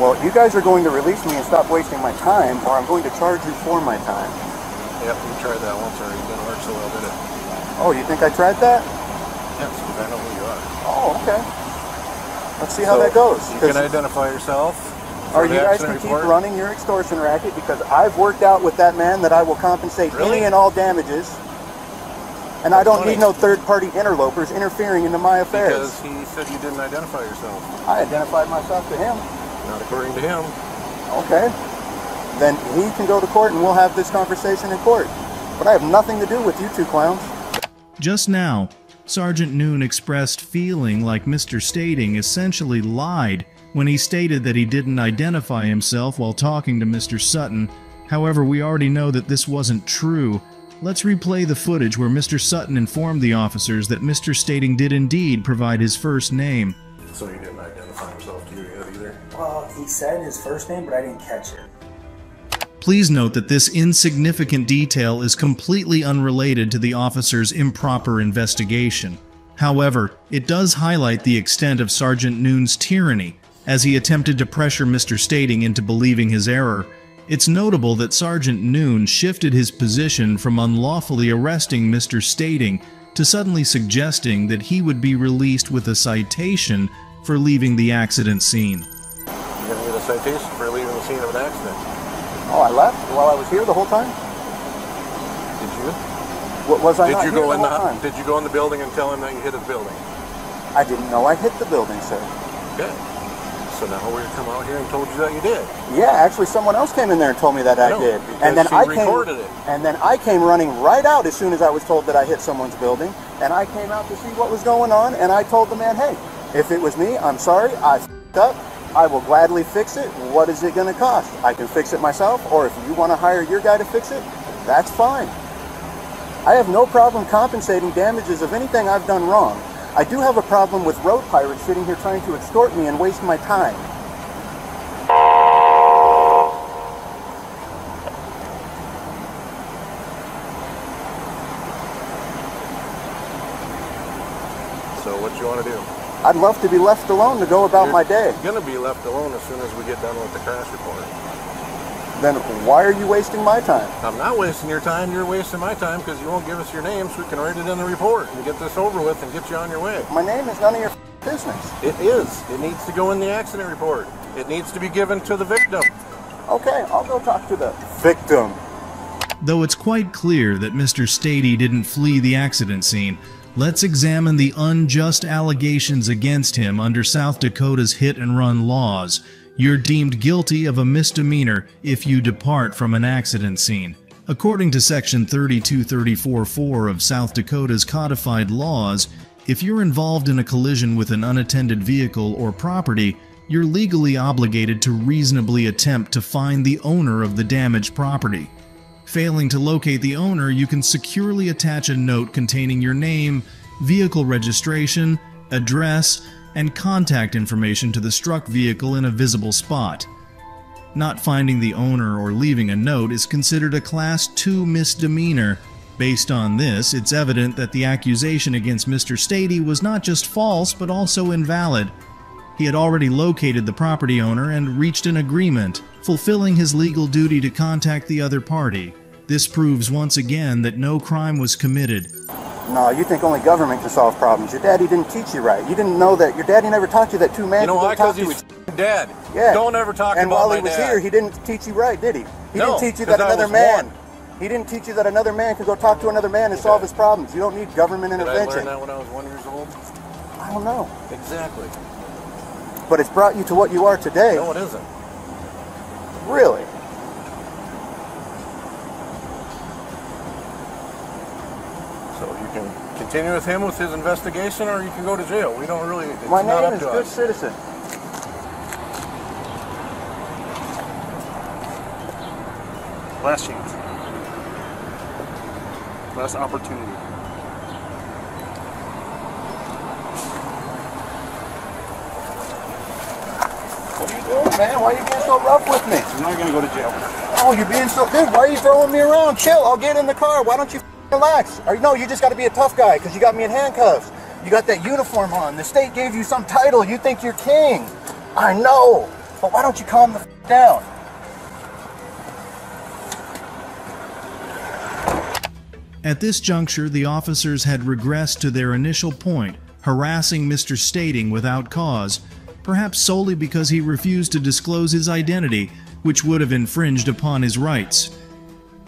Well, you guys are going to release me and stop wasting my time, or I'm going to charge you for my time. Yep, we tried that once already. It didn't work so well, did it? Oh, you think I tried that? Yes, because I know who you are. Oh, okay. Let's see so how that goes. You can identify yourself. Or you guys can report. keep running your extortion racket, because I've worked out with that man that I will compensate really? any and all damages. And That's I don't funny. need no third-party interlopers interfering into my affairs. Because he said you didn't identify yourself. I identified myself to him. Not according to him. Okay. Then he can go to court and we'll have this conversation in court. But I have nothing to do with you two clowns. Just now, Sergeant Noon expressed feeling like Mister Stating essentially lied when he stated that he didn't identify himself while talking to Mister Sutton. However, we already know that this wasn't true. Let's replay the footage where Mister Sutton informed the officers that Mister Stating did indeed provide his first name. So he didn't identify himself to you yet either? Well, he said his first name, but I didn't catch it. Please note that this insignificant detail is completely unrelated to the officer's improper investigation. However, it does highlight the extent of Sergeant Noon's tyranny, as he attempted to pressure Mister Stating into believing his error. It's notable that Sergeant Noon shifted his position from unlawfully arresting Mister Stating to suddenly suggesting that he would be released with a citation for leaving the accident scene. You're going to get a citation for leaving the scene of an accident. Oh, I left while I was here the whole time? Did you? What, was I did not you here go the in whole the, time? Did you go in the building and tell him that you hit the building? I didn't know I hit the building, sir. Good. So now we're going to come out here and told you that you did. Yeah, actually someone else came in there and told me that I, I did. And then I came, recorded it. And then I came running right out as soon as I was told that I hit someone's building. And I came out to see what was going on, and I told the man, hey, if it was me, I'm sorry, I f***ed up. I will gladly fix it. What is it going to cost? I can fix it myself, or if you want to hire your guy to fix it, that's fine. I have no problem compensating damages of anything I've done wrong. I do have a problem with road pirates sitting here trying to extort me and waste my time. So what you want to do? I'd love to be left alone to go about You're my day. You're going to be left alone as soon as we get done with the crash report. Then why are you wasting my time? I'm not wasting your time. You're wasting my time because you won't give us your name so we can write it in the report and get this over with and get you on your way. My name is none of your business. It is. It needs to go in the accident report. It needs to be given to the victim. Okay, I'll go talk to the victim. Though it's quite clear that Mister Stady didn't flee the accident scene, let's examine the unjust allegations against him under South Dakota's hit-and-run laws. You're deemed guilty of a misdemeanor if you depart from an accident scene. According to Section thirty-two thirty-four four of South Dakota's codified laws, if you're involved in a collision with an unattended vehicle or property, you're legally obligated to reasonably attempt to find the owner of the damaged property. Failing to locate the owner, you can securely attach a note containing your name, vehicle registration, address, and contact information to the struck vehicle in a visible spot. Not finding the owner or leaving a note is considered a Class two misdemeanor. Based on this, it's evident that the accusation against Mister Stady was not just false but also invalid. He had already located the property owner and reached an agreement, fulfilling his legal duty to contact the other party. This proves once again that no crime was committed. No, you think only government can solve problems. Your daddy didn't teach you right. You didn't know that. Your daddy never taught you that two men. You know why? Because he was dead. Yeah. Don't ever talk about my dad. And while he was here, he didn't teach you right, did he? He didn't teach you that another man. He didn't teach you that another man could go talk to another man and solve his problems. You don't need government intervention. Did I learn that when I was one years old? I don't know. Exactly. But it's brought you to what you are today. No, it isn't. Really? continue with him with his investigation, or you can go to jail. We don't really, it's not up to us. My name is Good Citizen. Last chance. Last opportunity. What are you doing, man? Why are you being so rough with me? I'm not going to go to jail. Oh, you're being so good. Why are you throwing me around? Chill. I'll get in the car. Why don't you relax? Or, no, you just got to be a tough guy because you got me in handcuffs. You got that uniform on. The state gave you some title. You think you're king. I know. But why don't you calm the f down? At this juncture, the officers had regressed to their initial point, harassing Mister Stating without cause, perhaps solely because he refused to disclose his identity, which would have infringed upon his rights.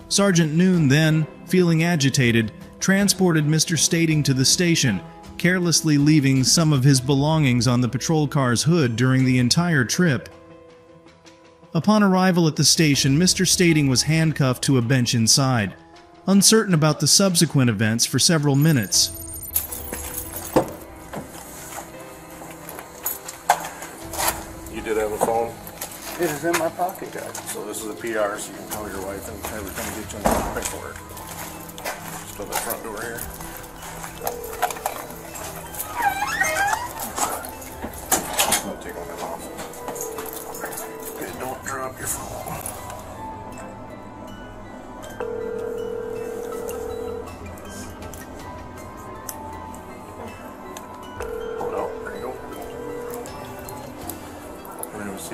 Sergeant Noon then, feeling agitated, transported Mister Stating to the station, carelessly leaving some of his belongings on the patrol car's hood during the entire trip. Upon arrival at the station, Mister Stating was handcuffed to a bench inside, uncertain about the subsequent events for several minutes. You did have a phone? It is in my pocket, guys. So this is a P R, so you can call your wife and have her come and get you in the paperwork. Still the front door here. I'll take one of them off. Okay, don't drop your phone.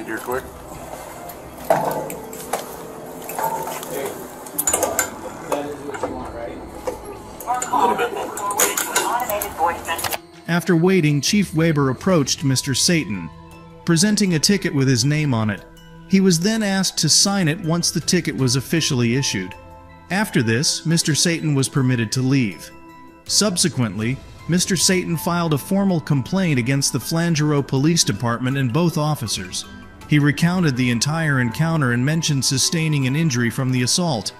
Here quick. Hey, that is what you want, right? A little bit more. After waiting, Chief Weber approached Mister Satan, presenting a ticket with his name on it. He was then asked to sign it once the ticket was officially issued. After this, Mister Satan was permitted to leave. Subsequently, Mister Satan filed a formal complaint against the Flandereau Police Department and both officers. He recounted the entire encounter and mentioned sustaining an injury from the assault.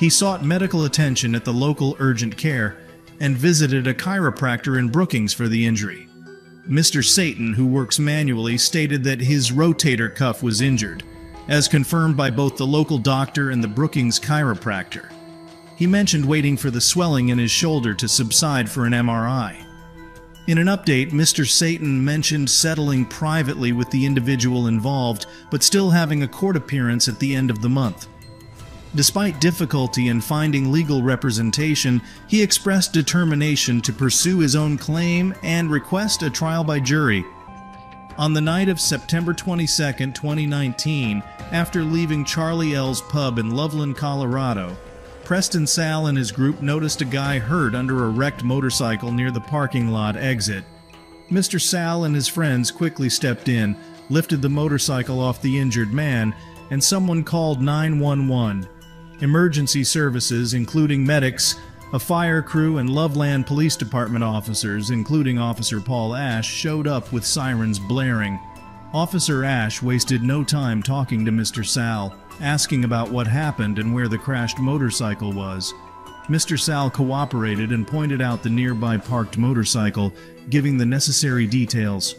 He sought medical attention at the local urgent care and visited a chiropractor in Brookings for the injury. Mister Satan, who works manually, stated that his rotator cuff was injured, as confirmed by both the local doctor and the Brookings chiropractor. He mentioned waiting for the swelling in his shoulder to subside for an M R I. In an update, Mister Satan mentioned settling privately with the individual involved, but still having a court appearance at the end of the month. Despite difficulty in finding legal representation, he expressed determination to pursue his own claim and request a trial by jury. On the night of September twenty-second, twenty nineteen, after leaving Charlie L's Pub in Loveland, Colorado, Preston Sal and his group noticed a guy hurt under a wrecked motorcycle near the parking lot exit. Mister Sal and his friends quickly stepped in, lifted the motorcycle off the injured man, and someone called nine one one. Emergency services, including medics, a fire crew, and Loveland Police Department officers, including Officer Paul Ash, showed up with sirens blaring. Officer Ash wasted no time talking to Mister Sal, asking about what happened and where the crashed motorcycle was. Mister Sal cooperated and pointed out the nearby parked motorcycle, giving the necessary details.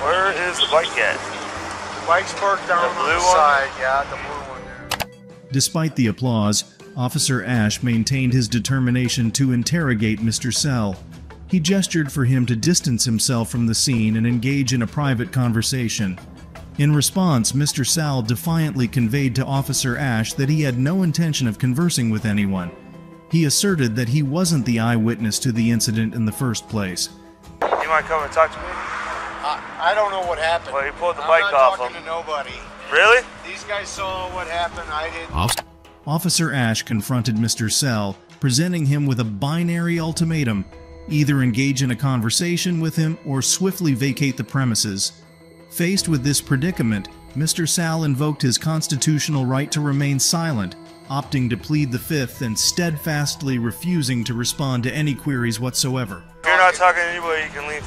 Where is the bike at? The bike's parked down the blue side, yeah, the blue one there. Despite the applause, Officer Ash maintained his determination to interrogate Mister Sal. He gestured for him to distance himself from the scene and engage in a private conversation. In response, Mister Sal defiantly conveyed to Officer Ash that he had no intention of conversing with anyone. He asserted that he wasn't the eyewitness to the incident in the first place. You want to come and talk to me? Uh, I don't know what happened. Well, he pulled the bike off him. I'm not talking to nobody. Really? These guys saw what happened, I didn't. Officer Ash confronted Mister Sal, presenting him with a binary ultimatum: either engage in a conversation with him or swiftly vacate the premises. Faced with this predicament, Mister Sal invoked his constitutional right to remain silent, opting to plead the Fifth and steadfastly refusing to respond to any queries whatsoever. If you're not talking to anybody, you can leave.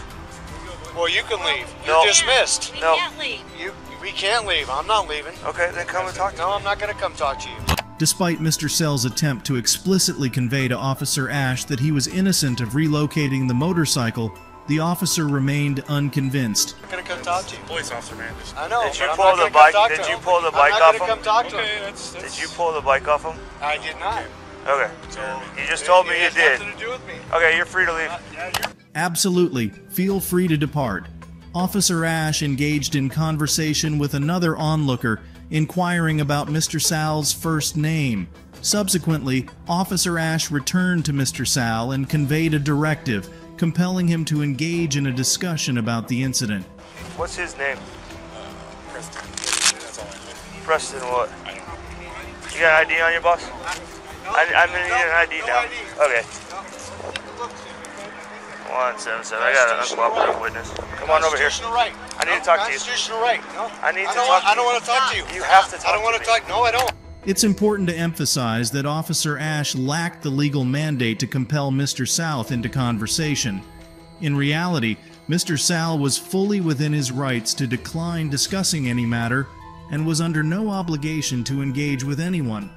Well, you can leave. You're no. dismissed. We no. can't leave. You, we can't leave. I'm not leaving. Okay, then come and talk to me. No, I'm not going to come talk to you. despite Mister Sell's attempt to explicitly convey to Officer Ash that he was innocent of relocating the motorcycle. The officer remained unconvinced. I'm gonna come talk to you. Police officer, man. I know. Did you pull the bike? Did you pull the bike off him? I'm not gonna come talk to him. Did you pull the bike off him? I did not. Okay. So you just told me you did. It has nothing to do with me. Okay, you're free to leave. Absolutely. Feel free to depart. Officer Ash engaged in conversation with another onlooker, inquiring about Mister Sal's first name. Subsequently, Officer Ash returned to Mister Sal and conveyed a directive, compelling him to engage in a discussion about the incident. What's his name? Uh, Preston. That's all I know. Preston what? I don't know. You got an I D on your boss? No, I, I'm gonna no, need an I D no now. I D. Okay. No. one seven seven, I got an uncooperative witness. Come on over here. Right. I need no, to talk to you. Constitutional right. No. I need I to talk want, to I don't you. want to talk to you. You have to talk to me. I don't want to talk, no I don't. It's important to emphasize that Officer Ash lacked the legal mandate to compel Mister South into conversation. In reality, Mister Sal was fully within his rights to decline discussing any matter and was under no obligation to engage with anyone.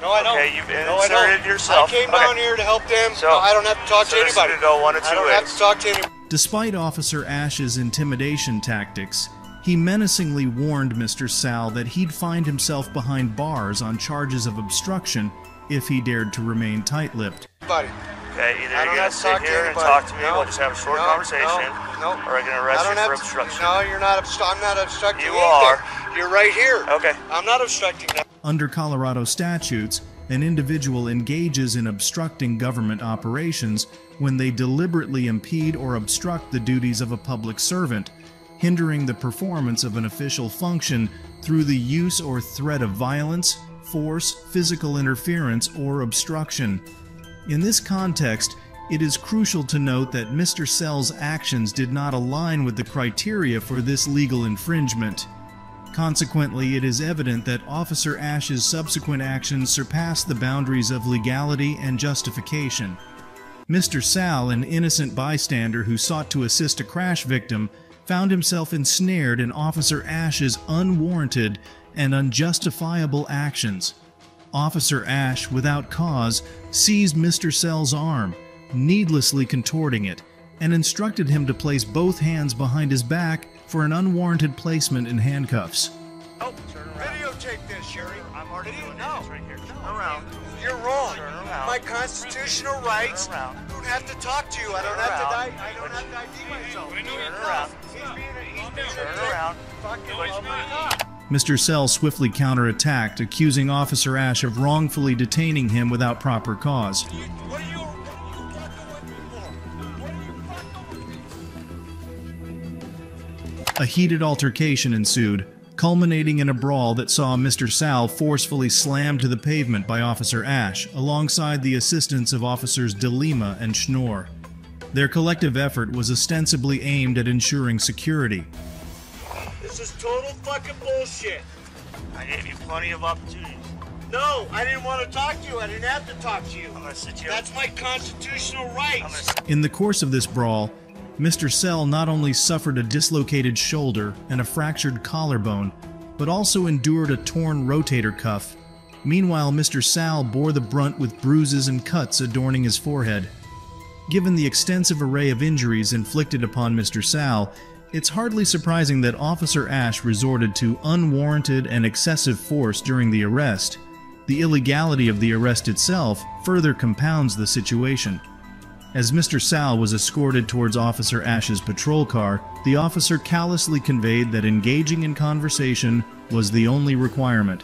No, I don't. Okay, you've no, I don't. Yourself. I came okay. down here to help them. So, no, I don't have to talk so to anybody. Go one or two I don't ways. have to talk to anybody. Despite Officer Ash's intimidation tactics, he menacingly warned Mister Sal that he'd find himself behind bars on charges of obstruction if he dared to remain tight-lipped. Buddy. Okay, either you're going to sit here and talk to me, no, we'll just have a short no, conversation, no, no, or I'm going to arrest you for obstruction. No, you're not obstructing. I'm not obstructing You either. are. You're right here. Okay. I'm not obstructing. Under Colorado statutes, an individual engages in obstructing government operations when they deliberately impede or obstruct the duties of a public servant, hindering the performance of an official function through the use or threat of violence, force, physical interference, or obstruction. In this context, it is crucial to note that Mister Sell's actions did not align with the criteria for this legal infringement. Consequently, it is evident that Officer Ash's subsequent actions surpassed the boundaries of legality and justification. Mister Sal, an innocent bystander who sought to assist a crash victim, found himself ensnared in Officer Ash's unwarranted and unjustifiable actions. Officer Ash, without cause, seized Mister Sell's arm, needlessly contorting it, and instructed him to place both hands behind his back for an unwarranted placement in handcuffs. Oh, turn around. Videotape this, Sherry. I'm already doing this right here. Turn around. You're wrong. Turn around. My constitutional rights. I don't have to talk to you. I don't have to die. I don't have to I D myself. Turn around. Turn around. Mister Sell swiftly counterattacked, accusing Officer Ash of wrongfully detaining him without proper cause. A heated altercation ensued, culminating in a brawl that saw Mister Sal forcefully slammed to the pavement by Officer Ash, alongside the assistance of Officers DeLima and Schnorr. Their collective effort was ostensibly aimed at ensuring security. This is total fucking bullshit. I gave you plenty of opportunities. No, I didn't want to talk to you. I didn't have to talk to you. I'm gonna sit here. That's my constitutional rights. In the course of this brawl, Mister Sell not only suffered a dislocated shoulder and a fractured collarbone, but also endured a torn rotator cuff. Meanwhile, Mister Sal bore the brunt with bruises and cuts adorning his forehead. Given the extensive array of injuries inflicted upon Mister Sal, it's hardly surprising that Officer Ash resorted to unwarranted and excessive force during the arrest. The illegality of the arrest itself further compounds the situation. As Mister Sal was escorted towards Officer Ash's patrol car, the officer callously conveyed that engaging in conversation was the only requirement.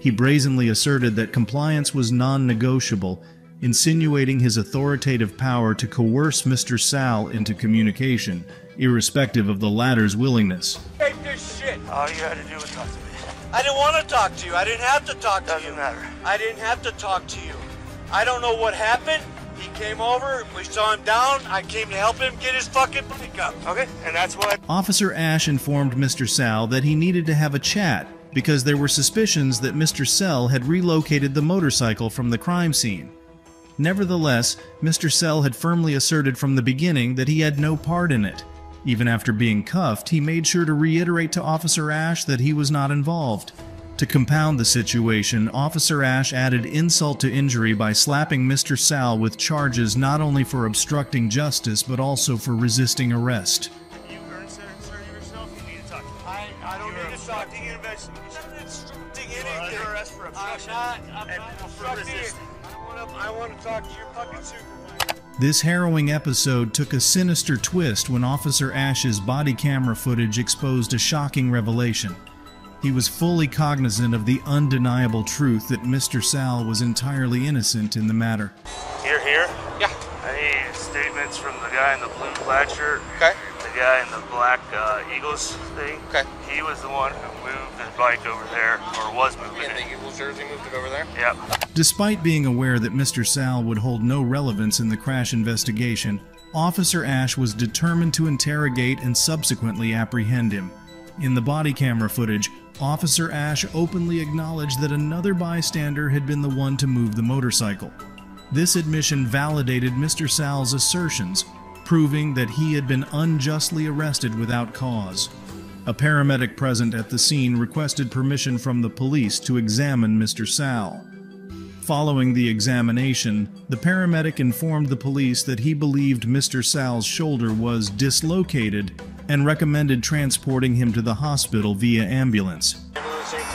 He brazenly asserted that compliance was non-negotiable, insinuating his authoritative power to coerce Mister Sal into communication, irrespective of the latter's willingness. Take this shit! All you had to do was talk to me. I didn't want to talk to you. I didn't have to talk to you. Doesn't matter. I didn't have to talk to you. I don't know what happened. He came over, we saw him down, I came to help him get his fucking bike up. Okay, and that's what... Officer Ash informed Mister Sal that he needed to have a chat because there were suspicions that Mister Sal had relocated the motorcycle from the crime scene. Nevertheless, Mister Sal had firmly asserted from the beginning that he had no part in it. Even after being cuffed, he made sure to reiterate to Officer Ash that he was not involved. To compound the situation, Officer Ash added insult to injury by slapping Mister Sal with charges not only for obstructing justice but also for resisting arrest. You consider yourself? You need to talk. I, I don't need to talk. You need obstructing anything. Arrest for obstruction. I'm not. I'm not obstructing. I want to talk to your fucking supervisor. This harrowing episode took a sinister twist when Officer Ash's body camera footage exposed a shocking revelation. He was fully cognizant of the undeniable truth that Mister Sal was entirely innocent in the matter. You're here? Yeah. I need statements from the guy in the blue plaid shirt. Okay. The guy in the black uh, Eagles thing. Okay. He was the one who moved the bike over there, or was moving yeah, it. The Eagles jersey moved it over there? Yep. Despite being aware that Mister Sal would hold no relevance in the crash investigation, Officer Ash was determined to interrogate and subsequently apprehend him. In the body camera footage, Officer Ash openly acknowledged that another bystander had been the one to move the motorcycle. This admission validated Mister Sal's assertions, proving that he had been unjustly arrested without cause. A paramedic present at the scene requested permission from the police to examine Mister Sal. Following the examination, the paramedic informed the police that he believed Mister Sal's shoulder was dislocated and recommended transporting him to the hospital via ambulance. Nope. Since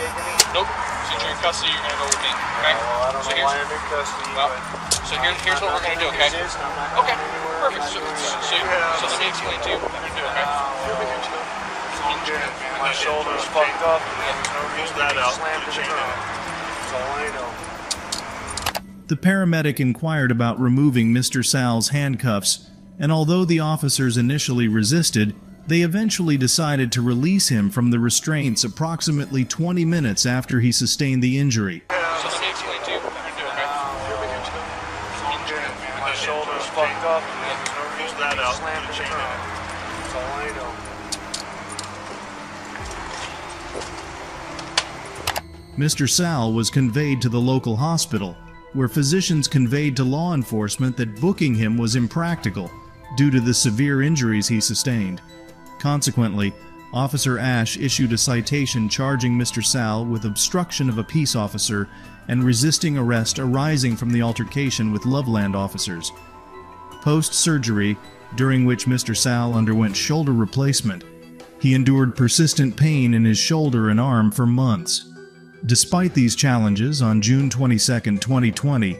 you're in custody, you're going to go with me, okay? Well, I don't so know why I'm in custody, well, so here, here's what we're going to do, okay? Okay, perfect. So, so, so let me explain to you what we're going to do, okay? My shoulder's fucked up. Use that out. That's all I know. The paramedic inquired about removing Mister Sal's handcuffs, and although the officers initially resisted, they eventually decided to release him from the restraints approximately twenty minutes after he sustained the injury. So let me explain to you what we're doing, okay? My shoulder's fucked up. Use that out. That's all I know. Mister Sal was conveyed to the local hospital, where physicians conveyed to law enforcement that booking him was impractical due to the severe injuries he sustained. Consequently, Officer Ash issued a citation charging Mister Sal with obstruction of a peace officer and resisting arrest arising from the altercation with Loveland officers. Post-surgery, during which Mister Sal underwent shoulder replacement, he endured persistent pain in his shoulder and arm for months. Despite these challenges, on June twenty-second, twenty twenty,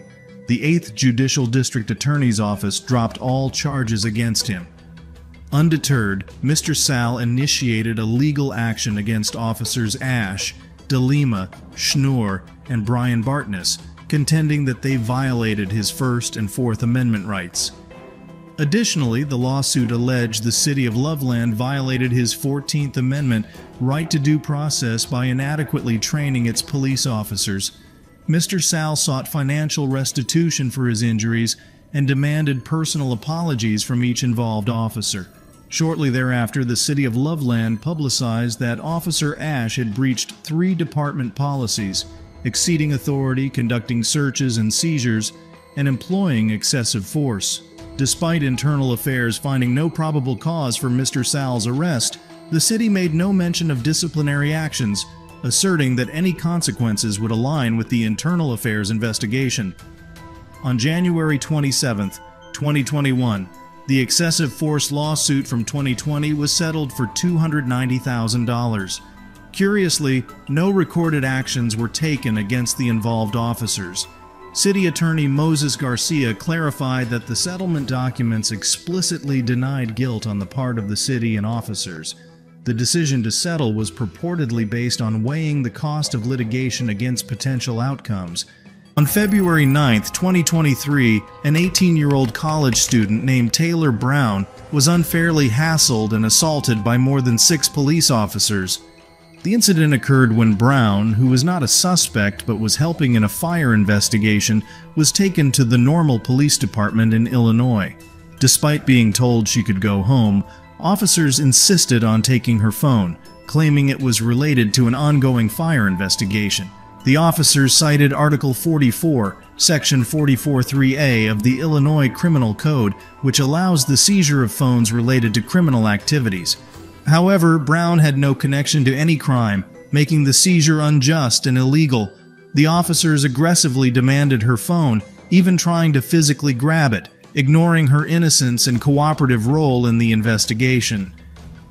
the eighth Judicial District Attorney's Office dropped all charges against him. Undeterred, Mister Sal initiated a legal action against Officers Ash, DeLima, Schnorr, and Brian Bartness, contending that they violated his First and Fourth Amendment rights. Additionally, the lawsuit alleged the City of Loveland violated his fourteenth Amendment right to due process by inadequately training its police officers. Mister Sal sought financial restitution for his injuries and demanded personal apologies from each involved officer. Shortly thereafter, the City of Loveland publicized that Officer Ash had breached three department policies, exceeding authority, conducting searches and seizures, and employing excessive force. Despite internal affairs finding no probable cause for Mister Sal's arrest, the city made no mention of disciplinary actions, asserting that any consequences would align with the internal affairs investigation. On January twenty-seventh, twenty twenty-one, the excessive force lawsuit from twenty twenty was settled for two hundred ninety thousand dollars. Curiously, no recorded actions were taken against the involved officers. City Attorney Moses Garcia clarified that the settlement documents explicitly denied guilt on the part of the city and officers. The decision to settle was purportedly based on weighing the cost of litigation against potential outcomes. On February ninth, twenty twenty-three, an eighteen-year-old college student named Taylor Brown was unfairly hassled and assaulted by more than six police officers. The incident occurred when Brown, who was not a suspect but was helping in a fire investigation, was taken to the Normal Police Department in Illinois. Despite being told she could go home, officers insisted on taking her phone, claiming it was related to an ongoing fire investigation. The officers cited Article forty-four, Section four forty-three A of the Illinois Criminal Code, which allows the seizure of phones related to criminal activities. However, Brown had no connection to any crime, making the seizure unjust and illegal. The officers aggressively demanded her phone, even trying to physically grab it, ignoring her innocence and cooperative role in the investigation.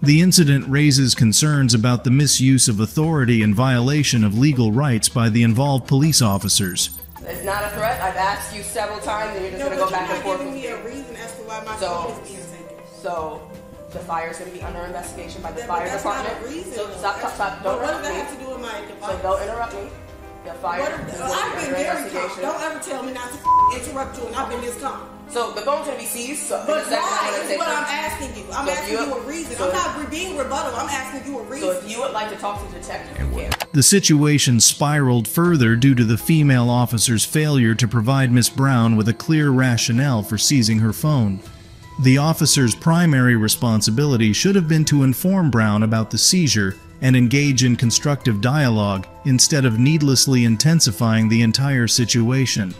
The incident raises concerns about the misuse of authority and violation of legal rights by the involved police officers. It's not a threat. I've asked you several times, and you're just no, going to go back and forth. No, but you're not giving me a reason as to why my so, phone is being taken. So the fire's going to be under investigation by the yeah, fire that's department. Not a reason, so stop, stop, stop. Don't what interrupt does that me. Have to do with my device? So don't interrupt me. The fire. What the, I've been very calm. Don't ever tell me not to f interrupt you, and I've been this calm. So the phone's going to be seized. So but why is what I'm asking you. I'm so asking you a reason. So I'm not being rebuttal. I'm asking you a reason. So if you would like to talk to the detective, you can. The situation spiraled further due to the female officer's failure to provide Miss Brown with a clear rationale for seizing her phone. The officer's primary responsibility should have been to inform Brown about the seizure and engage in constructive dialogue instead of needlessly intensifying the entire situation.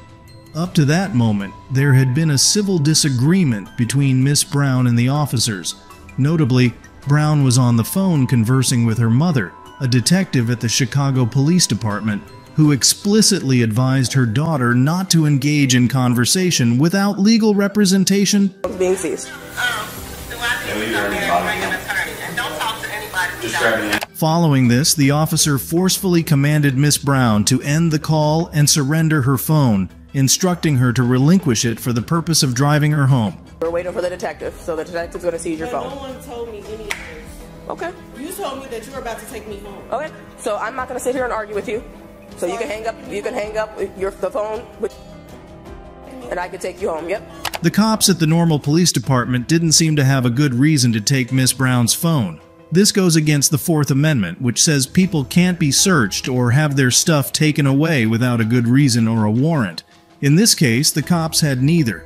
Up to that moment, there had been a civil disagreement between Miss Brown and the officers. Notably, Brown was on the phone conversing with her mother, a detective at the Chicago Police Department, who explicitly advised her daughter not to engage in conversation without legal representation. Being seized. Um, so I think yeah, an and don't talk to anybody. Following this, the officer forcefully commanded Miss Brown to end the call and surrender her phone, instructing her to relinquish it for the purpose of driving her home. We're waiting for the detective, so the detective's going to seize your phone. No one told me any of this. Okay. You told me that you were about to take me home. Okay, so I'm not going to sit here and argue with you. So you can hang up, you can hang up your, the phone, and I can take you home, yep. The cops at the Normal Police Department didn't seem to have a good reason to take Miss Brown's phone. This goes against the Fourth Amendment, which says people can't be searched or have their stuff taken away without a good reason or a warrant. In this case, the cops had neither.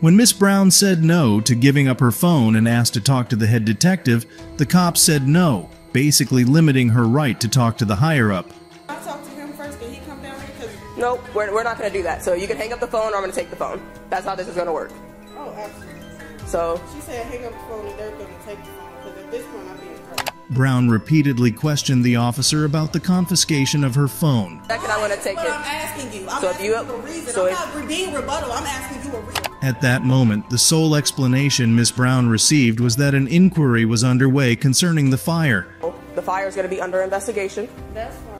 When Miss Brown said no to giving up her phone and asked to talk to the head detective, the cops said no, basically limiting her right to talk to the higher-up. I'll talk to him first, can he come down here? Cause nope, we're, we're not going to do that. So you can hang up the phone or I'm going to take the phone. That's how this is going to work. Oh, absolutely. So she said hang up the phone and they're going to take the phone because at this point I'm being hurt. Brown repeatedly questioned the officer about the confiscation of her phone. Second, I want to take it. I'm asking you. I'm so asking if you a reason. So I'm not being rebuttal. I'm asking you a reason. At that moment, the sole explanation Miss Brown received was that an inquiry was underway concerning the fire. The fire is going to be under investigation. That's fine.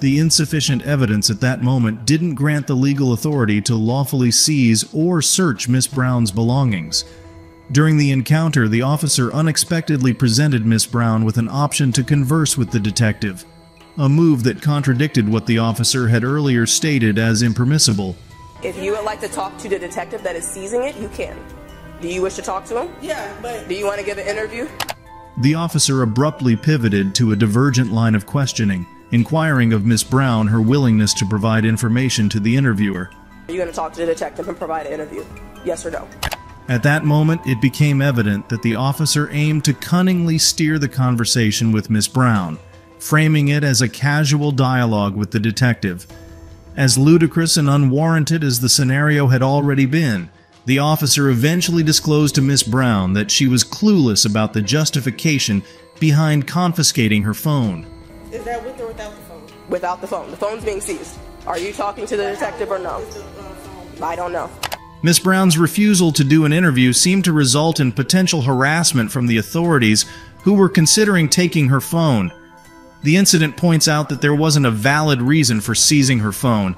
The insufficient evidence at that moment didn't grant the legal authority to lawfully seize or search Miss Brown's belongings. During the encounter, the officer unexpectedly presented Miss Brown with an option to converse with the detective, a move that contradicted what the officer had earlier stated as impermissible. If you would like to talk to the detective that is seizing it, you can. Do you wish to talk to him? Yeah, but... Do you want to give an interview? The officer abruptly pivoted to a divergent line of questioning, inquiring of Miss Brown her willingness to provide information to the interviewer. Are you going to talk to the detective and provide an interview? Yes or no? At that moment, it became evident that the officer aimed to cunningly steer the conversation with Miss Brown, framing it as a casual dialogue with the detective. As ludicrous and unwarranted as the scenario had already been, the officer eventually disclosed to Miss Brown that she was clueless about the justification behind confiscating her phone. Is that with or without the phone? Without the phone. The phone's being seized. Are you talking to the detective or no? I don't know. Miss Brown's refusal to do an interview seemed to result in potential harassment from the authorities who were considering taking her phone. The incident points out that there wasn't a valid reason for seizing her phone,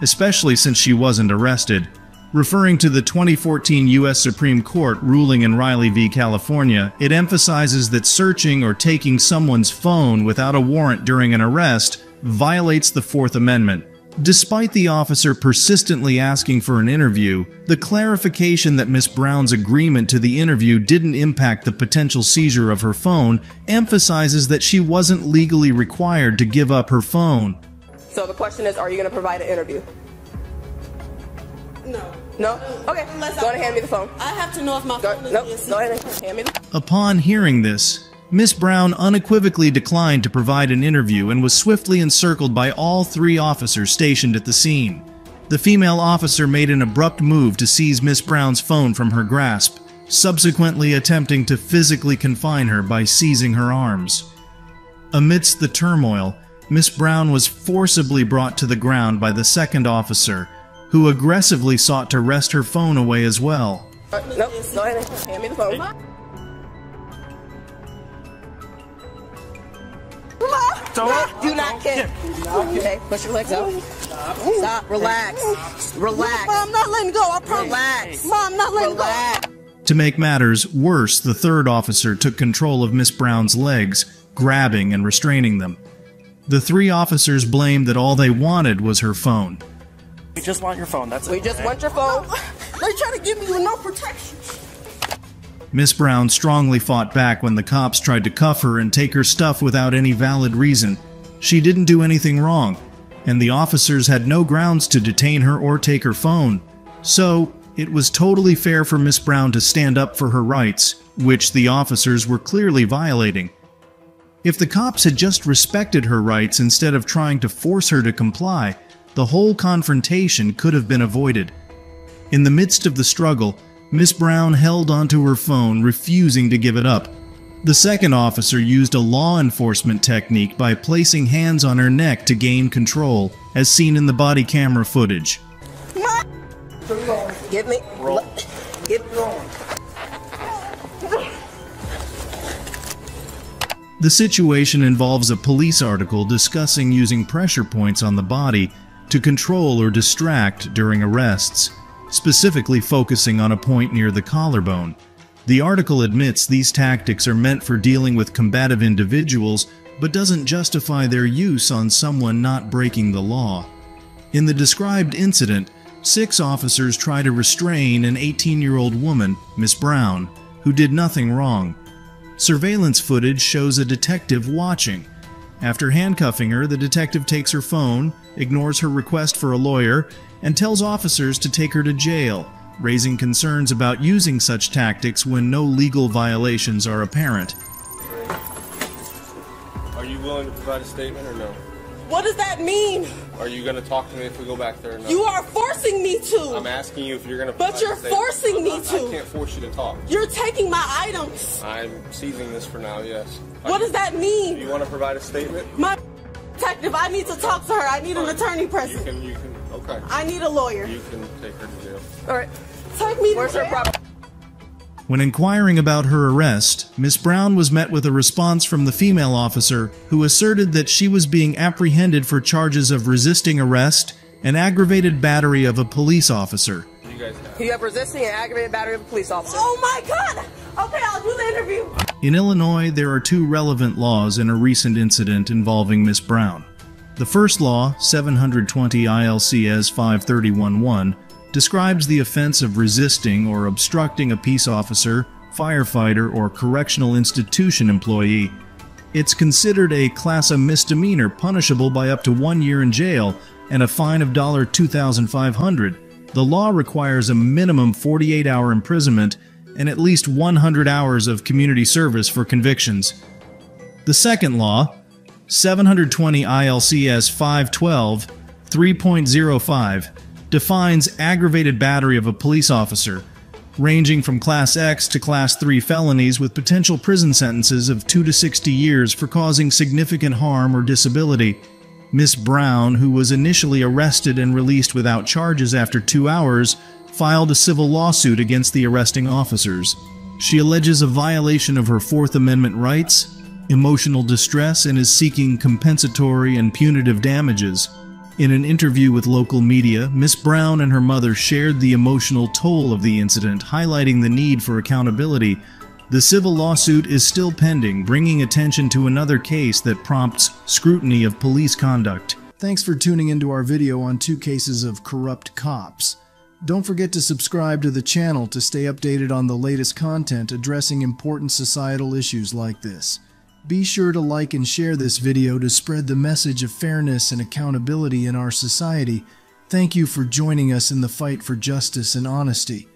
especially since she wasn't arrested. Referring to the twenty fourteen U S Supreme Court ruling in Riley v. California, it emphasizes that searching or taking someone's phone without a warrant during an arrest violates the Fourth Amendment. Despite the officer persistently asking for an interview, the clarification that Miss Brown's agreement to the interview didn't impact the potential seizure of her phone emphasizes that she wasn't legally required to give up her phone. So the question is, are you going to provide an interview? No. No? Okay, Unless go I, ahead and hand me the phone. I have to know if my go, phone is nope, go ahead and hand me the phone. Upon hearing this, Miss Brown unequivocally declined to provide an interview and was swiftly encircled by all three officers stationed at the scene. The female officer made an abrupt move to seize Miss Brown's phone from her grasp, subsequently attempting to physically confine her by seizing her arms. Amidst the turmoil, Miss Brown was forcibly brought to the ground by the second officer, who aggressively sought to wrest her phone away as well. Uh, nope, go ahead and hand me the phone. Don't. Do not kick. Okay, push your legs out. Stop. Stop. Relax. Relax. Mom, I'm not letting go. I promise. Relax. Mom, I'm not letting Relax. go. To make matters worse, the third officer took control of Miss Brown's legs, grabbing and restraining them. The three officers blamed that all they wanted was her phone. We just want your phone, that's it. We just want your phone. They're trying to give you no protection. Miss Brown strongly fought back when the cops tried to cuff her and take her stuff without any valid reason. She didn't do anything wrong, and the officers had no grounds to detain her or take her phone. So, it was totally fair for Miss Brown to stand up for her rights, which the officers were clearly violating. If the cops had just respected her rights instead of trying to force her to comply, the whole confrontation could have been avoided. In the midst of the struggle, Miss Brown held onto her phone, refusing to give it up. The second officer used a law enforcement technique by placing hands on her neck to gain control, as seen in the body camera footage. Give me... Roll. Get rolling. The situation involves a police article discussing using pressure points on the body to control or distract during arrests, specifically focusing on a point near the collarbone. The article admits these tactics are meant for dealing with combative individuals, but doesn't justify their use on someone not breaking the law. In the described incident, six officers try to restrain an eighteen-year-old woman, Miss Brown, who did nothing wrong. Surveillance footage shows a detective watching. After handcuffing her, the detective takes her phone, ignores her request for a lawyer, and tells officers to take her to jail, raising concerns about using such tactics when no legal violations are apparent. Are you willing to provide a statement or no? What does that mean? Are you going to talk to me if we go back there or no? You are forcing me to! I'm asking you if you're going to But you're forcing me to! I can't force you to talk. You're taking my items! I'm seizing this for now, yes. What does that mean? Do you want to provide a statement? My detective, I need to talk to her. I need an attorney present. You can, you can, okay. I need a lawyer. You can take her to jail. Alright. Take me to jail. When inquiring about her arrest, Miss Brown was met with a response from the female officer, who asserted that she was being apprehended for charges of resisting arrest and aggravated battery of a police officer. You guys have, you have resisting and aggravated battery of a police officer. Oh my God! Okay, I'll do the interview. In Illinois, there are two relevant laws in a recent incident involving Miss Brown. The first law, seven twenty I L C S five thirty-one dash one, describes the offense of resisting or obstructing a peace officer, firefighter, or correctional institution employee. It's considered a class A misdemeanor punishable by up to one year in jail and a fine of two thousand five hundred dollars. The law requires a minimum forty-eight hour imprisonment and at least one hundred hours of community service for convictions. The second law, seven twenty I L C S five twelve dash three point oh five, defines aggravated battery of a police officer, ranging from Class X to Class three felonies with potential prison sentences of two to sixty years for causing significant harm or disability. Miss Brown, who was initially arrested and released without charges after two hours, filed a civil lawsuit against the arresting officers. She alleges a violation of her Fourth Amendment rights, emotional distress, and is seeking compensatory and punitive damages. In an interview with local media, Miss Brown and her mother shared the emotional toll of the incident, highlighting the need for accountability. The civil lawsuit is still pending, bringing attention to another case that prompts scrutiny of police conduct. Thanks for tuning into our video on two cases of corrupt cops. Don't forget to subscribe to the channel to stay updated on the latest content addressing important societal issues like this. Be sure to like and share this video to spread the message of fairness and accountability in our society. Thank you for joining us in the fight for justice and honesty.